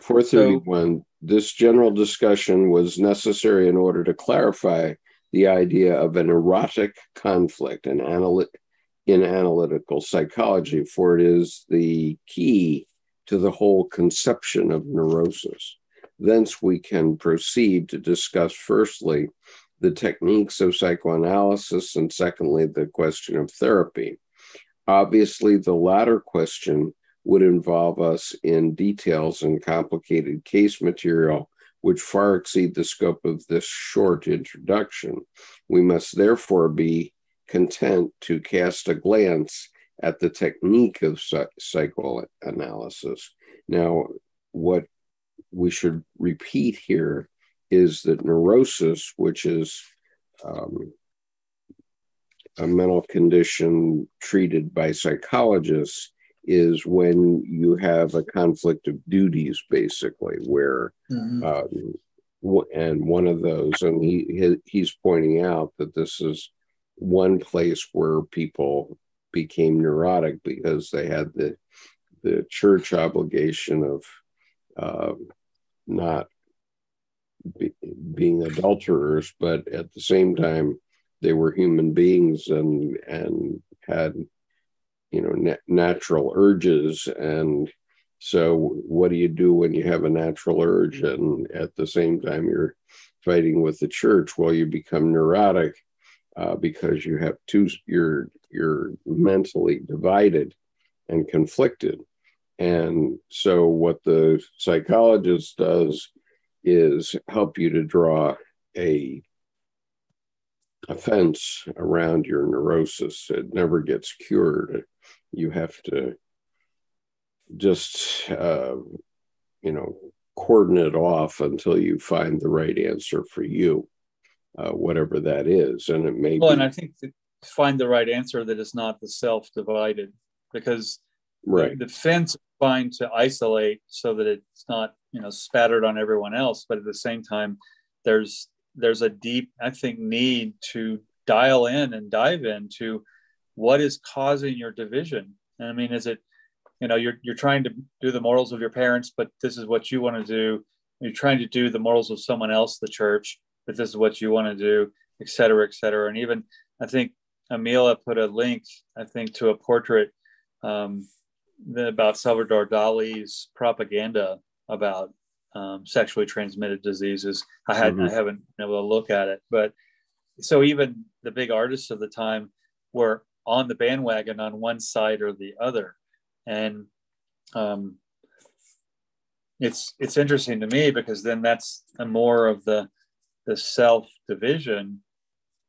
431. So, this general discussion was necessary in order to clarify the idea of an erotic conflict in analytical psychology, for it is the key to the whole conception of neurosis. Thence we can proceed to discuss, firstly, the techniques of psychoanalysis, and secondly, the question of therapy. Obviously, the latter question would involve us in details and complicated case material which far exceed the scope of this short introduction. We must therefore be content to cast a glance at the technique of psychoanalysis. Now, what we should repeat here is that neurosis, which is a mental condition treated by psychologists, is when you have a conflict of duties, basically, where and one of those, and he's pointing out that this is one place where people became neurotic because they had the church obligation of not being adulterers, but at the same time they were human beings and had natural urges. And so what do you do when you have a natural urge and at the same time you're fighting with the church? Well, you become neurotic because you have you're mentally divided and conflicted. And so what the psychologist does is help you to draw a fence around your neurosis. It never gets cured. You have to just, cordon it off until you find the right answer for you, whatever that is. And it may be. And I think to find the right answer that is not the self-divided, because the fence is designed to isolate so that it's not, spattered on everyone else. But at the same time, there's a deep, I think, need to dial in and dive into what is causing your division. And I mean, is it, you're trying to do the morals of your parents, but this is what you want to do. You're trying to do the morals of someone else, the church, but this is what you want to do, et cetera, et cetera. And even, I think, Amelia put a link, to a portrait about Salvador Dali's propaganda about sexually transmitted diseases. I haven't been able to look at it, but so even the big artists of the time were on the bandwagon on one side or the other. And it's interesting to me, because then that's more of the self division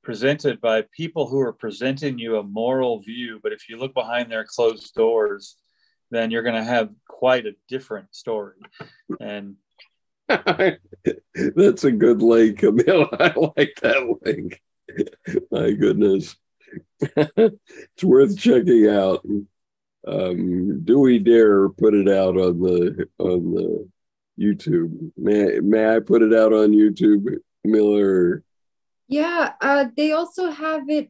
presented by people who are presenting you a moral view. But if you look behind their closed doors, then you're going to have quite a different story. And that's a good link, Camille. I like that link. My goodness. It's worth checking out. Do we dare put it out on the YouTube? May I put it out on YouTube, Miller? Yeah, they also have it.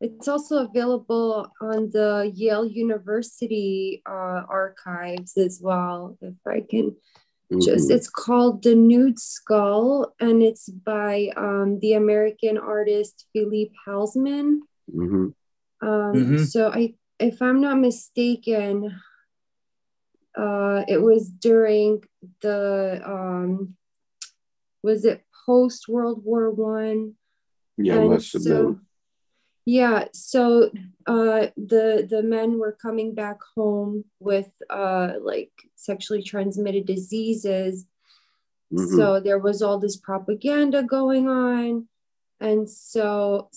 It's also available on the Yale University archives as well. If I can just, it's called The Nude Skull, and it's by the American artist Philippe Halsman. So if I'm not mistaken, it was during the, was it post-World War I? Yeah, must have been. Yeah, so the men were coming back home with like sexually transmitted diseases. So there was all this propaganda going on. And so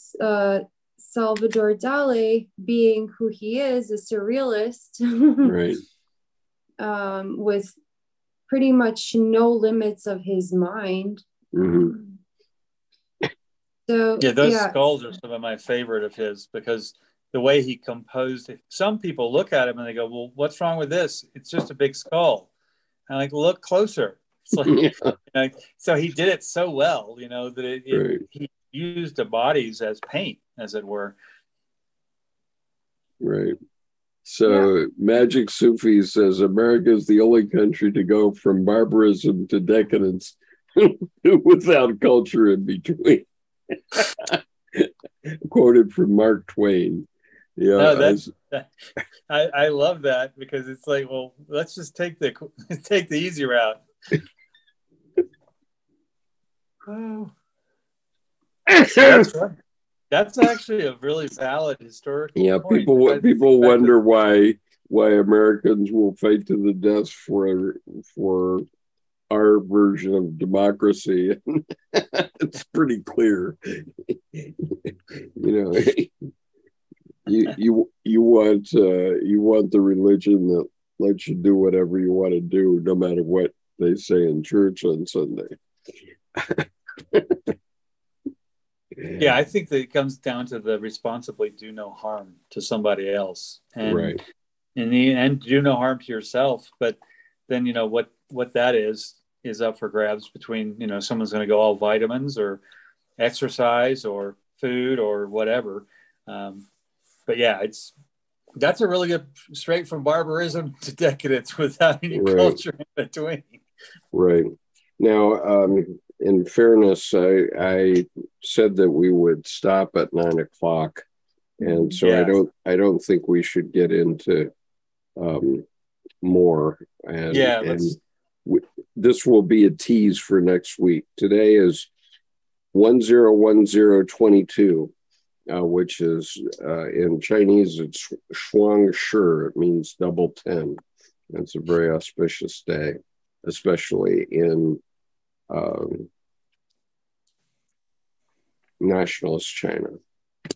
Salvador Dali, being who he is, a surrealist, with pretty much no limits of his mind. So, yeah, those skulls are some of my favorite of his, because the way he composed it, some people look at him and they go, well, what's wrong with this? It's just a big skull. And I'm like, look closer. It's like, so he did it so well, that he used the bodies as paint, as it were. So Magic Sufi says, America is the only country to go from barbarism to decadence without culture in between. Quoted from Mark Twain. I love that, because it's like, well, let's just take the easy route. That's actually a really valid historical point. People wonder why Americans will fight to the death for our version of democracy. It's pretty clear. You want the religion that lets you do whatever you want to do, no matter what they say in church on Sunday. Yeah, I think that it comes down to the responsibly do no harm to somebody else, and right. In the end, do no harm to yourself. But then what that is up for grabs between someone's going to go all vitamins or exercise or food or whatever. But yeah, that's a really good straight from barbarism to decadence without any right. culture in between. Right. Now, in fairness, I said that we would stop at 9 o'clock, and so yeah. I don't think we should get into more. And, yeah, and this will be a tease for next week. Today is 101022. Which is in Chinese, it's Shuang Shi. It means double 10. It's a very auspicious day, especially in nationalist China.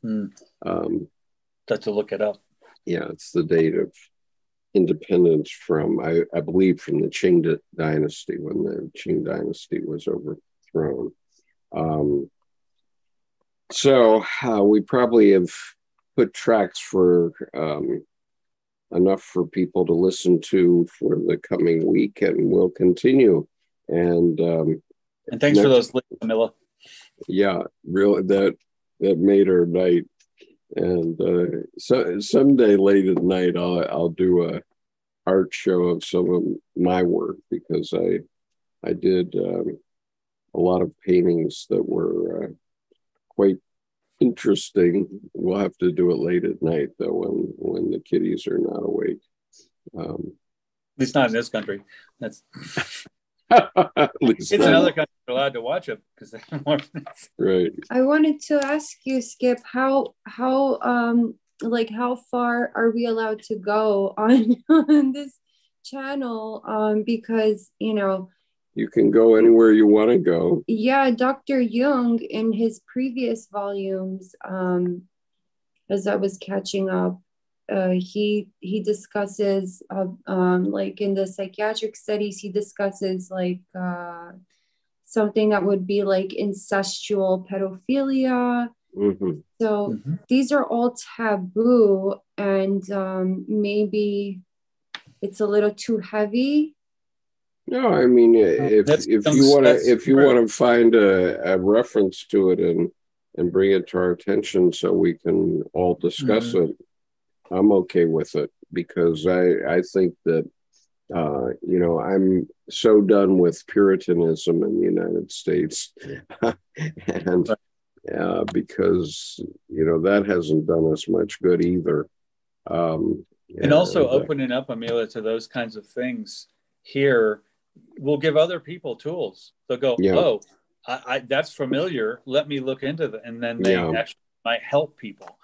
Mm. Got to look it up. Yeah, it's the date of independence from, I believe, from the Qing Dynasty, when the Qing Dynasty was overthrown. So we probably have put tracks for enough for people to listen to for the coming week, and we'll continue. And thanks for those links, Amelia. Yeah, really, that made our night. And so someday late at night, I'll do a art show of some of my work, because I did a lot of paintings that were. Quite interesting. We'll have to do it late at night, though, when the kitties are not awake. At least not in this country. That's at least it's another country allowed to watch it, because they're more right. I wanted to ask you, Skip, how far are we allowed to go on this channel? Because you can go anywhere you want to go. Yeah, Dr. Jung, in his previous volumes, as I was catching up, he discusses, like in the psychiatric studies, he discusses something that would be like incestual pedophilia. Mm-hmm. So mm-hmm. These are all taboo, and maybe it's a little too heavy. No, I mean, if you want to find a reference to it and bring it to our attention so we can all discuss mm-hmm. it, I'm okay with it, because I think that I'm so done with Puritanism in the United States, and because that hasn't done us much good either. And also opening up, Amelia, to those kinds of things here. We'll give other people tools. They'll go, yeah. Oh, I that's familiar. Let me look into that. And then they yeah. actually might help people,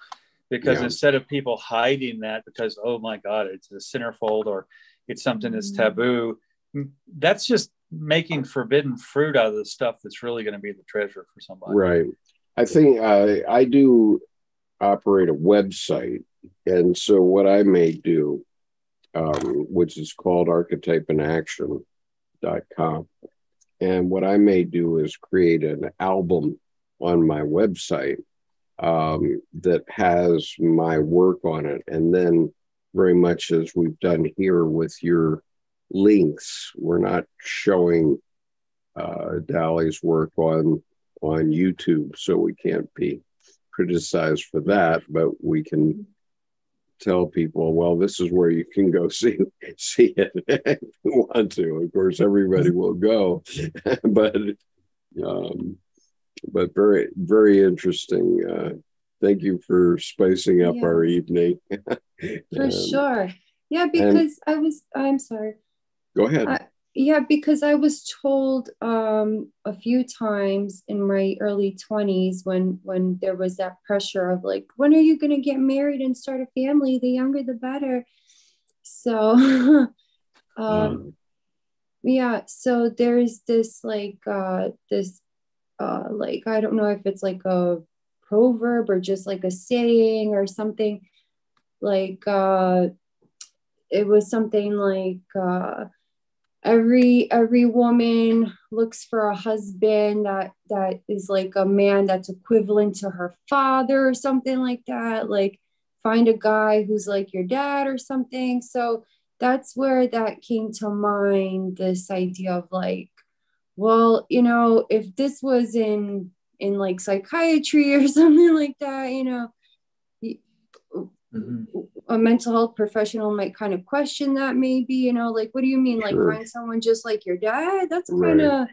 because yeah. instead of people hiding that because, oh my God, it's a centerfold or it's something that's taboo. That's just making forbidden fruit out of the stuff that's really going to be the treasure for somebody. Right. I think I do operate a website. And so what I may do, which is called archetypeinaction.com. And what I may do is create an album on my website that has my work on it. And then, very much as we've done here with your links, we're not showing Dally's work on YouTube, so we can't be criticized for that, but we can tell people, well, this is where you can go see it if you want to. Of course, everybody will go, but very, very interesting. Thank you for spicing up yes. our evening. For sure. Yeah, because I'm sorry. Go ahead. Yeah, because I was told a few times in my early 20s when there was that pressure of like, when are you going to get married and start a family? The younger, the better. So Yeah, so there's this like I don't know if it's like a proverb or just like a saying or something, like it was something like every woman looks for a husband that is like a man that's equivalent to her father or something like that, like find a guy who's like your dad or something. So that's where that came to mind, this idea of like, well, you know, if this was in like psychiatry or something like that, you know, mm-hmm. a mental health professional might kind of question that, maybe, you know, like, what do you mean? Sure. Like find someone just like your dad? That's kind of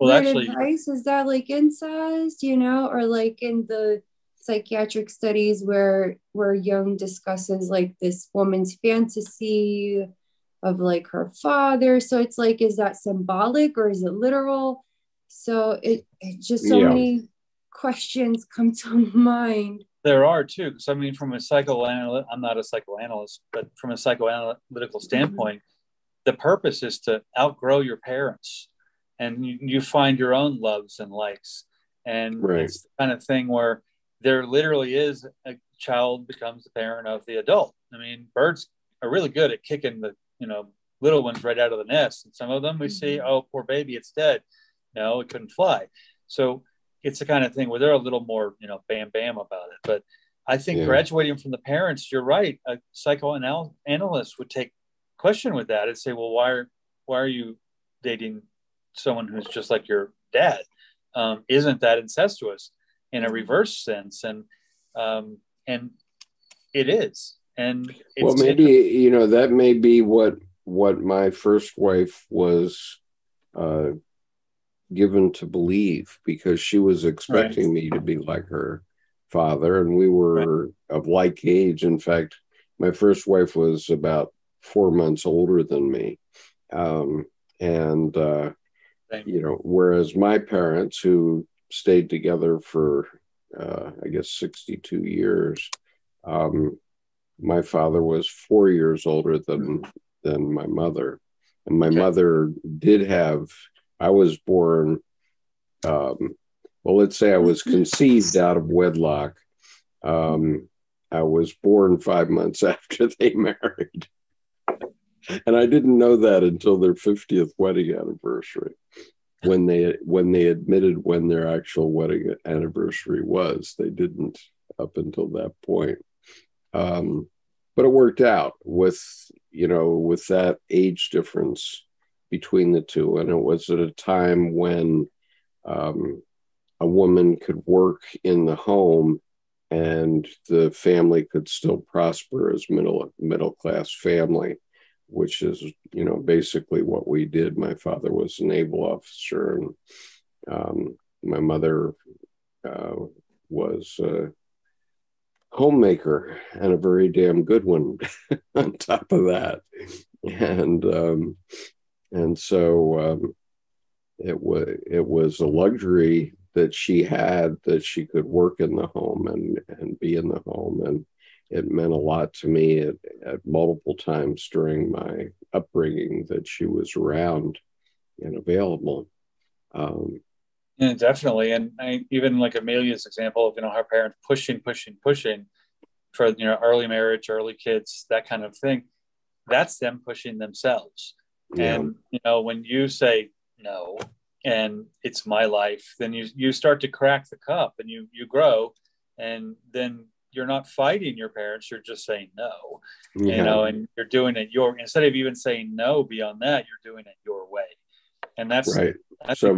weird advice. Is that like incest, you know, or like in the psychiatric studies where Jung discusses like this woman's fantasy of like her father. So it's like, is that symbolic or is it literal? So it just many questions come to mind. There are too. So I mean, from a psychoanalyst, I'm not a psychoanalyst, but from a psychoanalytical standpoint, the purpose is to outgrow your parents and you find your own loves and likes. And it's the kind of thing where there literally is a child becomes the parent of the adult. I mean, birds are really good at kicking the, you know, little ones right out of the nest. And some of them we see, oh, poor baby, it's dead. No, it couldn't fly. So it's the kind of thing where they're a little more, you know, bam, bam about it. But I think graduating from the parents, you're right. A psychoanalyst would take question with that and say, well, why are you dating someone who's just like your dad? Isn't that incestuous? In a reverse sense, and it is, and it's well, maybe you know that may be what my first wife was given to believe, because she was expecting me to be like her father, and we were of like age. In fact, my first wife was about 4 months older than me, you know, whereas my parents, who stayed together for, I guess, 62 years. My father was 4 years older than my mother. And my mother did have, I was born, well, let's say I was conceived out of wedlock. I was born 5 months after they married. And I didn't know that until their 50th wedding anniversary. When they admitted when their actual wedding anniversary was, they didn't up until that point. But it worked out with that age difference between the two. And it was at a time when a woman could work in the home and the family could still prosper as middle class family, which is, you know, basically what we did. My father was a naval officer, and my mother was a homemaker, and a very damn good one on top of that. And so it was a luxury that she had, that she could work in the home and be in the home, and it meant a lot to me at multiple times during my upbringing that she was around and available. Yeah, definitely. And even like Amelia's example of, you know, her parents pushing for, you know, early marriage, early kids, that kind of thing. That's them pushing themselves. Yeah. And, you know, when you say no, and it's my life, then you start to crack the cup and you grow, and then you're not fighting your parents. You're just saying no, you know, and you're doing it instead of even saying no beyond that, you're doing it your way. And that's right. So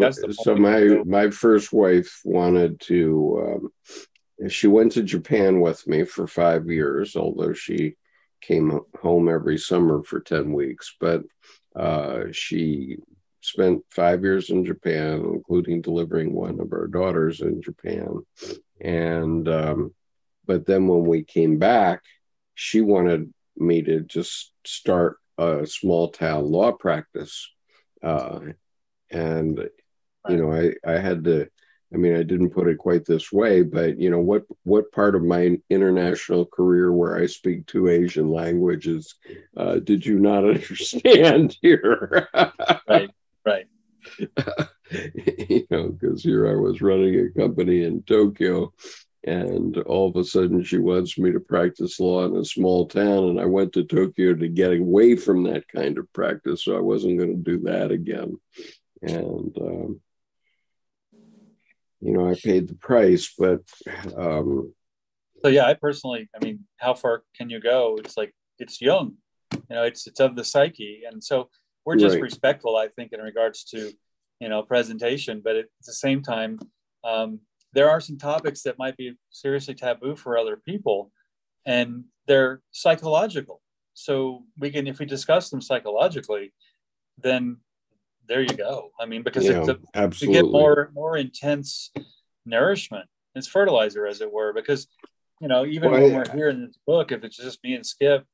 my first wife wanted to, she went to Japan with me for 5 years, although she came home every summer for 10 weeks, but she spent 5 years in Japan, including delivering one of our daughters in Japan. And, but then when we came back, she wanted me to just start a small town law practice. And, you know, I had to I mean, I didn't put it quite this way, but, you know, what part of my international career where I speak two Asian languages did you not understand here? Right, right. You know, because here I was running a company in Tokyo, and all of a sudden she wants me to practice law in a small town. And I went to Tokyo to get away from that kind of practice. So I wasn't going to do that again. And, you know, I paid the price, but. So, yeah, I personally, I mean, how far can you go? It's like, it's Jung, you know, it's of the psyche. And so we're just right. Respectful, I think, in regards to, you know, presentation, but at the same time, there are some topics that might be seriously taboo for other people, and they're psychological. So we can, if we discuss them psychologically, then there you go. I mean, because yeah, it's you get more intense nourishment. It's fertilizer, as it were, because, you know, even when we're here in this book, if it's just me and Skip,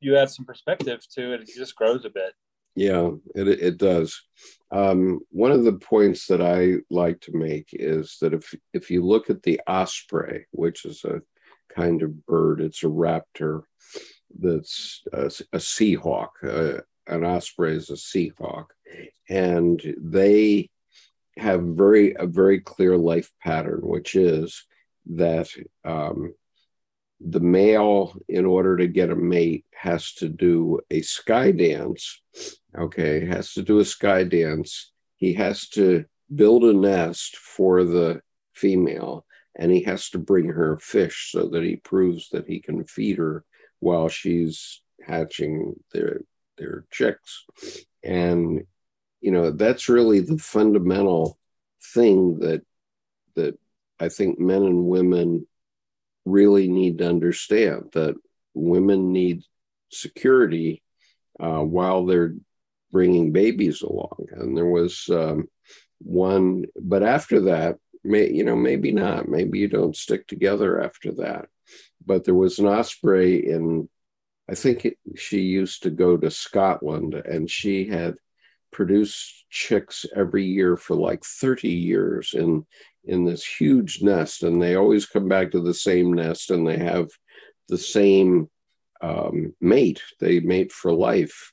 you add some perspective to it. It just grows a bit. Yeah, it does. One of the points that I like to make is that if you look at the osprey, which is a kind of bird, it's a raptor that's a seahawk. An osprey is a seahawk, and they have a very clear life pattern, which is that the male, in order to get a mate, has to do a sky dance. Okay, has to do a sky dance. He has to build a nest for the female, and he has to bring her fish so that he proves that he can feed her while she's hatching their chicks. And, you know, that's really the fundamental thing that I think men and women really need to understand, that women need security while they're bringing babies along. And there was one, but after that, maybe not, maybe you don't stick together after that. But there was an osprey in, I think she used to go to Scotland, and she had produced chicks every year for like 30 years in this huge nest. And they always come back to the same nest, and they have the same mate. They mate for life.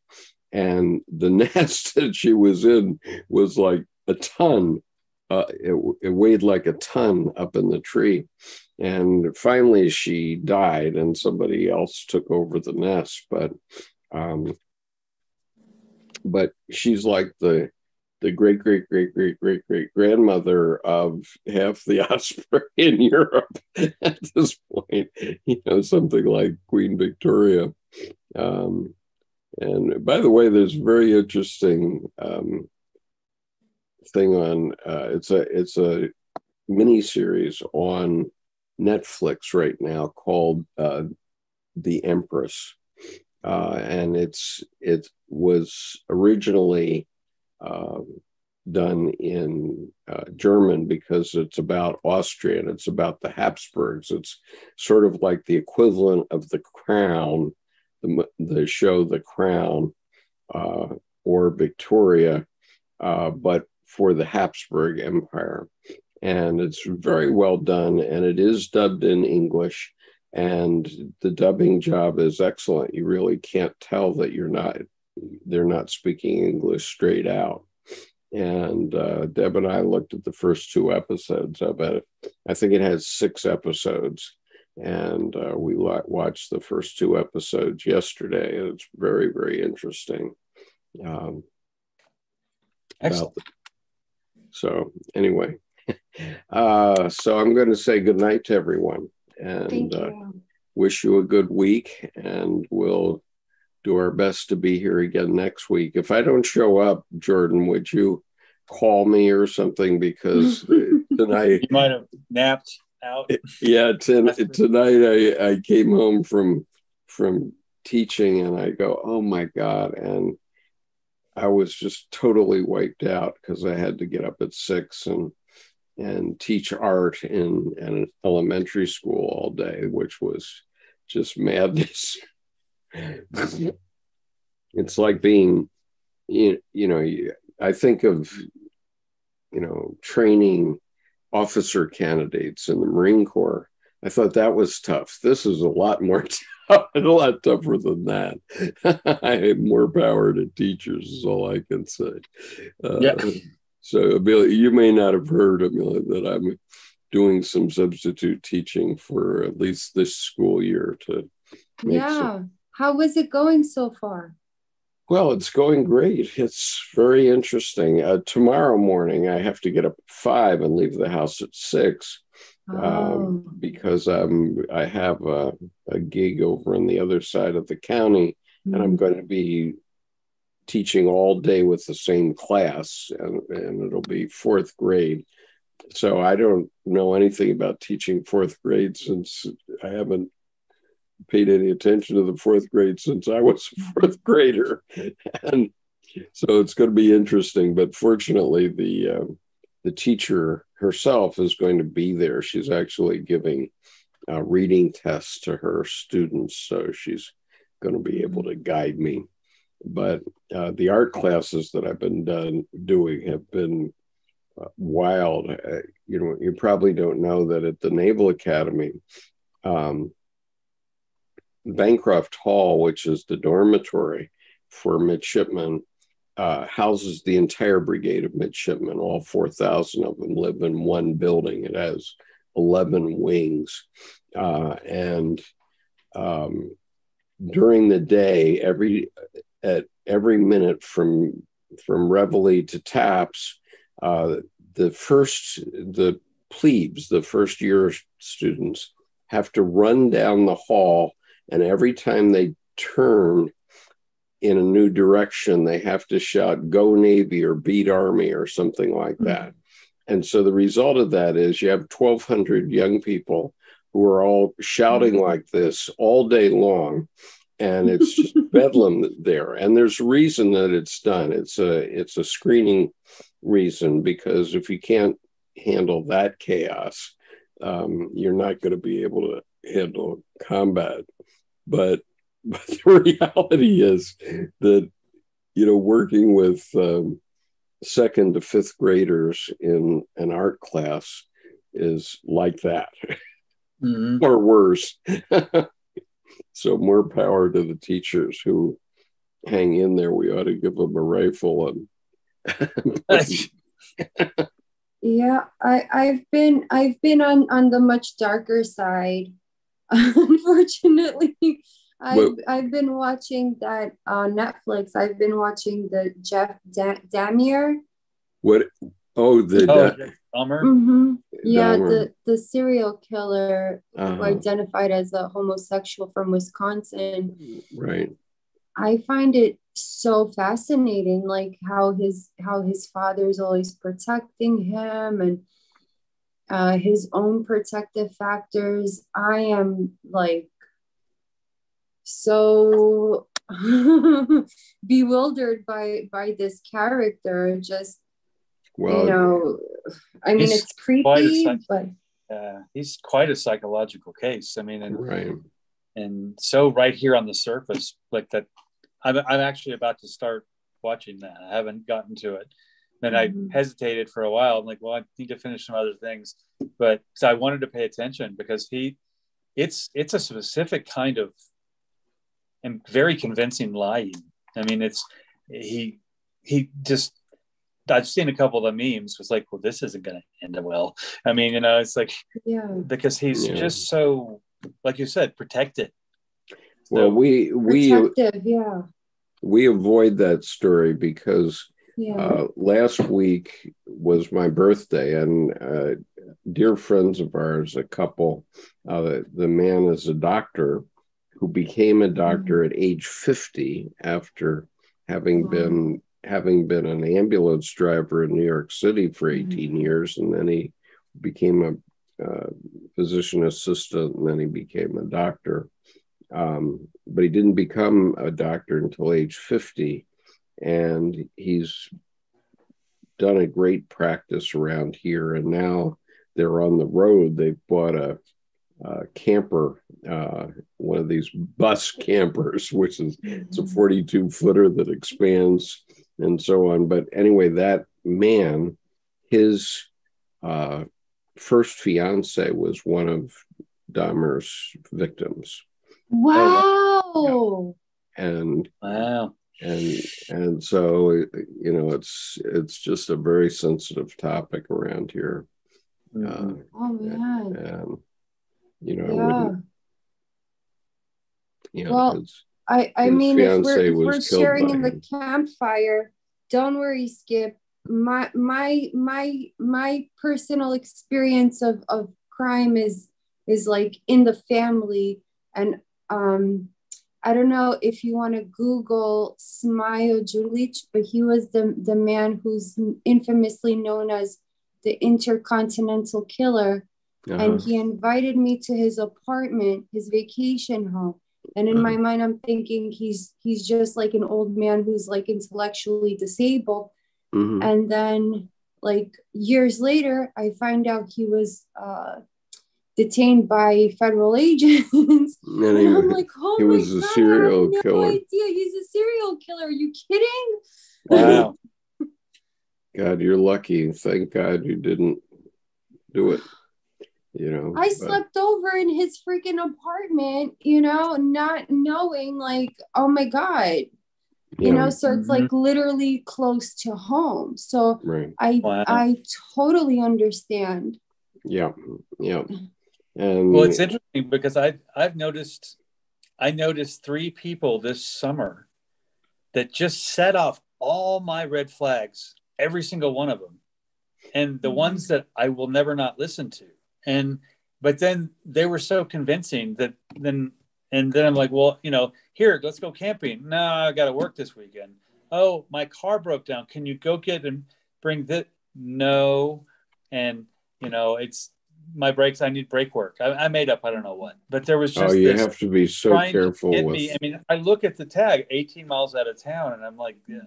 And the nest that she was in was like a ton. It weighed like a ton up in the tree. And finally she died, and somebody else took over the nest. But she's like the great grandmother of half the osprey in Europe at this point, you know, something like Queen Victoria. And by the way, there's a very interesting thing on it's a mini series on Netflix right now called The Empress, and it was originally done in German because it's about Austria and it's about the Habsburgs. It's sort of like the equivalent of The Crown, the show The Crown, or Victoria, but for the Habsburg Empire. And it's very well done, and it is dubbed in English, and the dubbing job is excellent. You really can't tell that they're not speaking English straight out. And Deb and I looked at the first two episodes of it. I think it has 6 episodes, and we watched the first 2 episodes yesterday, and it's very, very interesting. Excellent. So anyway, so I'm going to say good night to everyone, and wish you a good week, and we'll do our best to be here again next week. If I don't show up, Jordan, would you call me or something? Because tonight you might have napped out. Yeah, tonight I came home from teaching, and I go, oh my God, and I was just totally wiped out because I had to get up at 6 and teach art in an elementary school all day, which was just madness. It's like being, I think of, training officer candidates in the Marine Corps. I thought that was tough. This is a lot more tough, a lot tougher than that. I have more power to teachers is all I can say. So Amelia, you may not have heard, Amelia, that I'm doing some substitute teaching for at least this school year to make some. How was it going so far? Well, it's going great. It's very interesting. Tomorrow morning, I have to get up at 5 and leave the house at 6. Because I have a gig over on the other side of the county, and I'm going to be teaching all day with the same class, and it'll be 4th grade. So I don't know anything about teaching 4th grade since I haven't paid any attention to the 4th grade since I was a 4th grader. And so it's going to be interesting. But fortunately, the teacher herself is going to be there. She's actually giving reading tests to her students, so she's going to be able to guide me. But the art classes that I've been doing have been wild. You know, you probably don't know that at the Naval Academy, Bancroft Hall, which is the dormitory for midshipmen, houses the entire brigade of midshipmen. All 4,000 of them live in one building. It has 11 wings. During the day, at every minute from reveille to taps, the plebes, the first year students, have to run down the hall, and every time they turn in a new direction, they have to shout, "Go Navy," or "Beat Army," or something like that. And so the result of that is you have 1,200 young people who are all shouting like this all day long. And it's just bedlam there. And there's a reason that it's done. It's a screening reason, because if you can't handle that chaos, you're not going to be able to handle combat. But the reality is that, you know, working with 2nd to 5th graders in an art class is like that, or worse. So more power to the teachers who hang in there. We ought to give them a rifle. Yeah, I've been on the much darker side, unfortunately. I've been watching that on Netflix. I've been watching the Jeff Damier. What? Oh, Jeff Dahmer. Mm-hmm. Yeah, Dahmer. The serial killer who identified as a homosexual from Wisconsin. Right. I find it so fascinating, like how his father's always protecting him, and his own protective factors. I am like, so bewildered by this character. Just, well, you know, I mean, it's creepy, but he's quite a psychological case. I mean, and so right here on the surface, like that, I'm actually about to start watching that. I haven't gotten to it, and I hesitated for a while. I'm like, well, I need to finish some other things, but so I wanted to pay attention, because it's a specific kind of and very convincing lying. I mean, he just, I've seen a couple of the memes was like, well, this isn't going to end well. I mean, you know, it's like, because he's just so, like you said, protected. Well, so, we avoid that story because last week was my birthday, and dear friends of ours, a couple, the man is a doctor who became a doctor at age 50 after having been an ambulance driver in New York City for 18 years, and then he became a physician assistant, and then he became a doctor. But he didn't become a doctor until age 50, and he's done a great practice around here. And now they're on the road. They've bought a camper, one of these bus campers, which is it's a 42 footer that expands and so on. But anyway, that man, his first fiance was one of Dahmer's victims. Wow. And wow. And so, you know, it's just a very sensitive topic around here. Mm-hmm. Oh man. And, you know, yeah. I wouldn't, you know, well, I mean, if we're sharing in the campfire, don't worry, Skip. My personal experience of crime is like in the family, and I don't know if you want to Google Smail Djulic, but he was the man who's infamously known as the Intercontinental Killer. Uh-huh. And he invited me to his apartment, his vacation home. And in my mind, I'm thinking he's just like an old man who's like intellectually disabled. Mm-hmm. And then like years later, I find out he was detained by federal agents. And I'm like, oh my God, a serial killer. Idea. He's a serial killer. Are you kidding? Wow. God, you're lucky. Thank God you didn't do it. You know, I slept over in his freaking apartment, you know, not knowing like, oh my God, you know, so it's like literally close to home. So right. I totally understand. Yeah. Yeah. And well, it's interesting because I noticed three people this summer that just set off all my red flags, every single one of them. And the ones that I will never not listen to. But then they were so convincing that then I'm like, well, you know, here, let's go camping. No, I got to work this weekend. Oh, my car broke down. Can you go get and bring that? No. And, you know, it's my brakes. I need brake work. I made up, I don't know what, but there was just, you have to be so careful with me. I mean, I look at the tag 18 miles out of town and I'm like, yeah.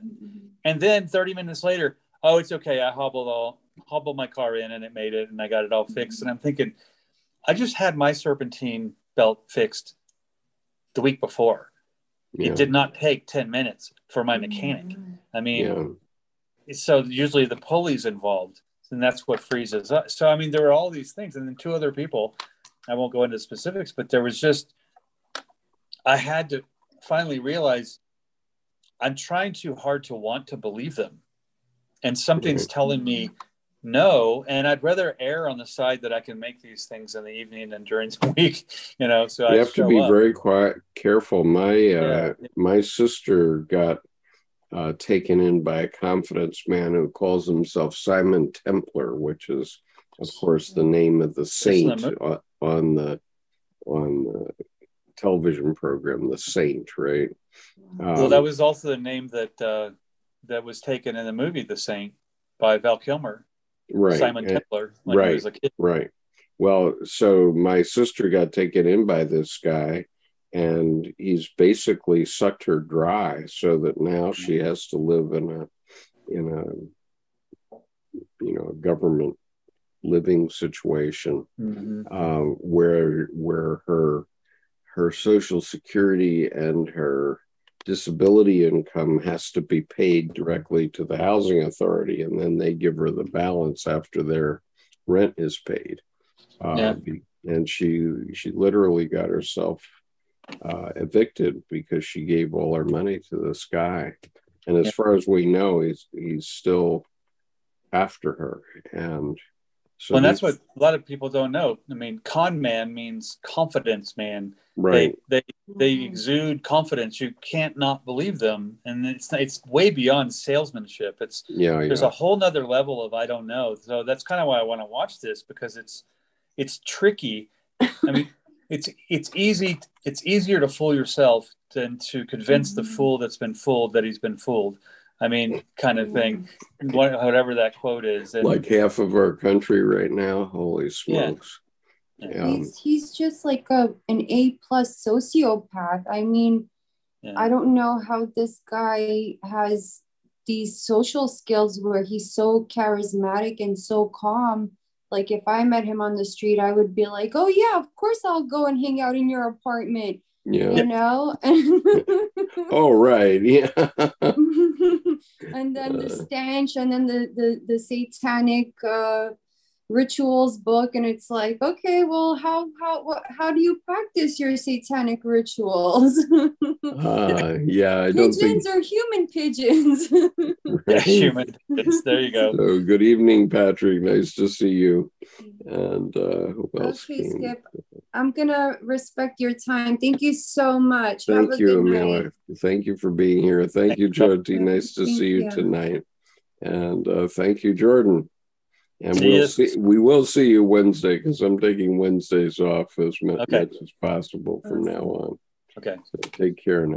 And then 30 minutes later, oh, it's okay. I hobbled my car in and it made it and I got it all fixed. And I'm thinking, I just had my serpentine belt fixed the week before. Yeah. It did not take 10 minutes for my mechanic. I mean, yeah. So usually the pulley's involved and that's what freezes up. So, I mean, there were all these things. And then two other people, I won't go into specifics, but there was just, I had to finally realize I'm trying too hard to want to believe them. And something's telling me no, and I'd rather err on the side that I can make these things in the evening and during the week, you know. So you have to be very quiet, careful. My sister got taken in by a confidence man who calls himself Simon Templar, which is, of course, the name of the saint on the television program, The Saint, right? Well, that was also the name that. That was taken in the movie The Saint by Val Kilmer, right? Simon Templar, like right? He was a kid. Right. Well, so my sister got taken in by this guy, and he's basically sucked her dry, so that now she has to live in a you know, a government living situation, where her Social Security and her disability income has to be paid directly to the housing authority, and then they give her the balance after their rent is paid. And she literally got herself evicted because she gave all her money to this guy. And as far as we know, he's still after her. And so that's what a lot of people don't know. I mean, con man means confidence man. Right. They exude confidence. You can't not believe them. And it's way beyond salesmanship. It's there's a whole nother level of I don't know. So that's kind of why I want to watch this, because it's tricky. I mean, it's easier to fool yourself than to convince the fool that's been fooled that he's been fooled. I mean, kind of thing, whatever that quote is. And like half of our country right now, holy smokes. Yeah. He's just like an A+ sociopath. I mean, I don't know how this guy has these social skills where he's so charismatic and so calm. Like if I met him on the street, I would be like, oh yeah, of course I'll go and hang out in your apartment. Yeah. You know? Oh, right. Yeah. And then the stench and then the satanic rituals book, and it's like, okay, well, how do you practice your satanic rituals? Yeah, I don't pigeons think... or human pigeons. Yeah, human pigeons. There you go. So, good evening, Patrick. Nice to see you. And who else? Okay, came? Skip. I'm gonna respect your time. Thank you so much. Thank you, Amelia. Thank you for being here. Thank you, Jyoti. Nice to see you tonight. And thank you, Jordan. And we will see you Wednesday, because I'm taking Wednesdays off as much as possible from now on. Okay. So take care now.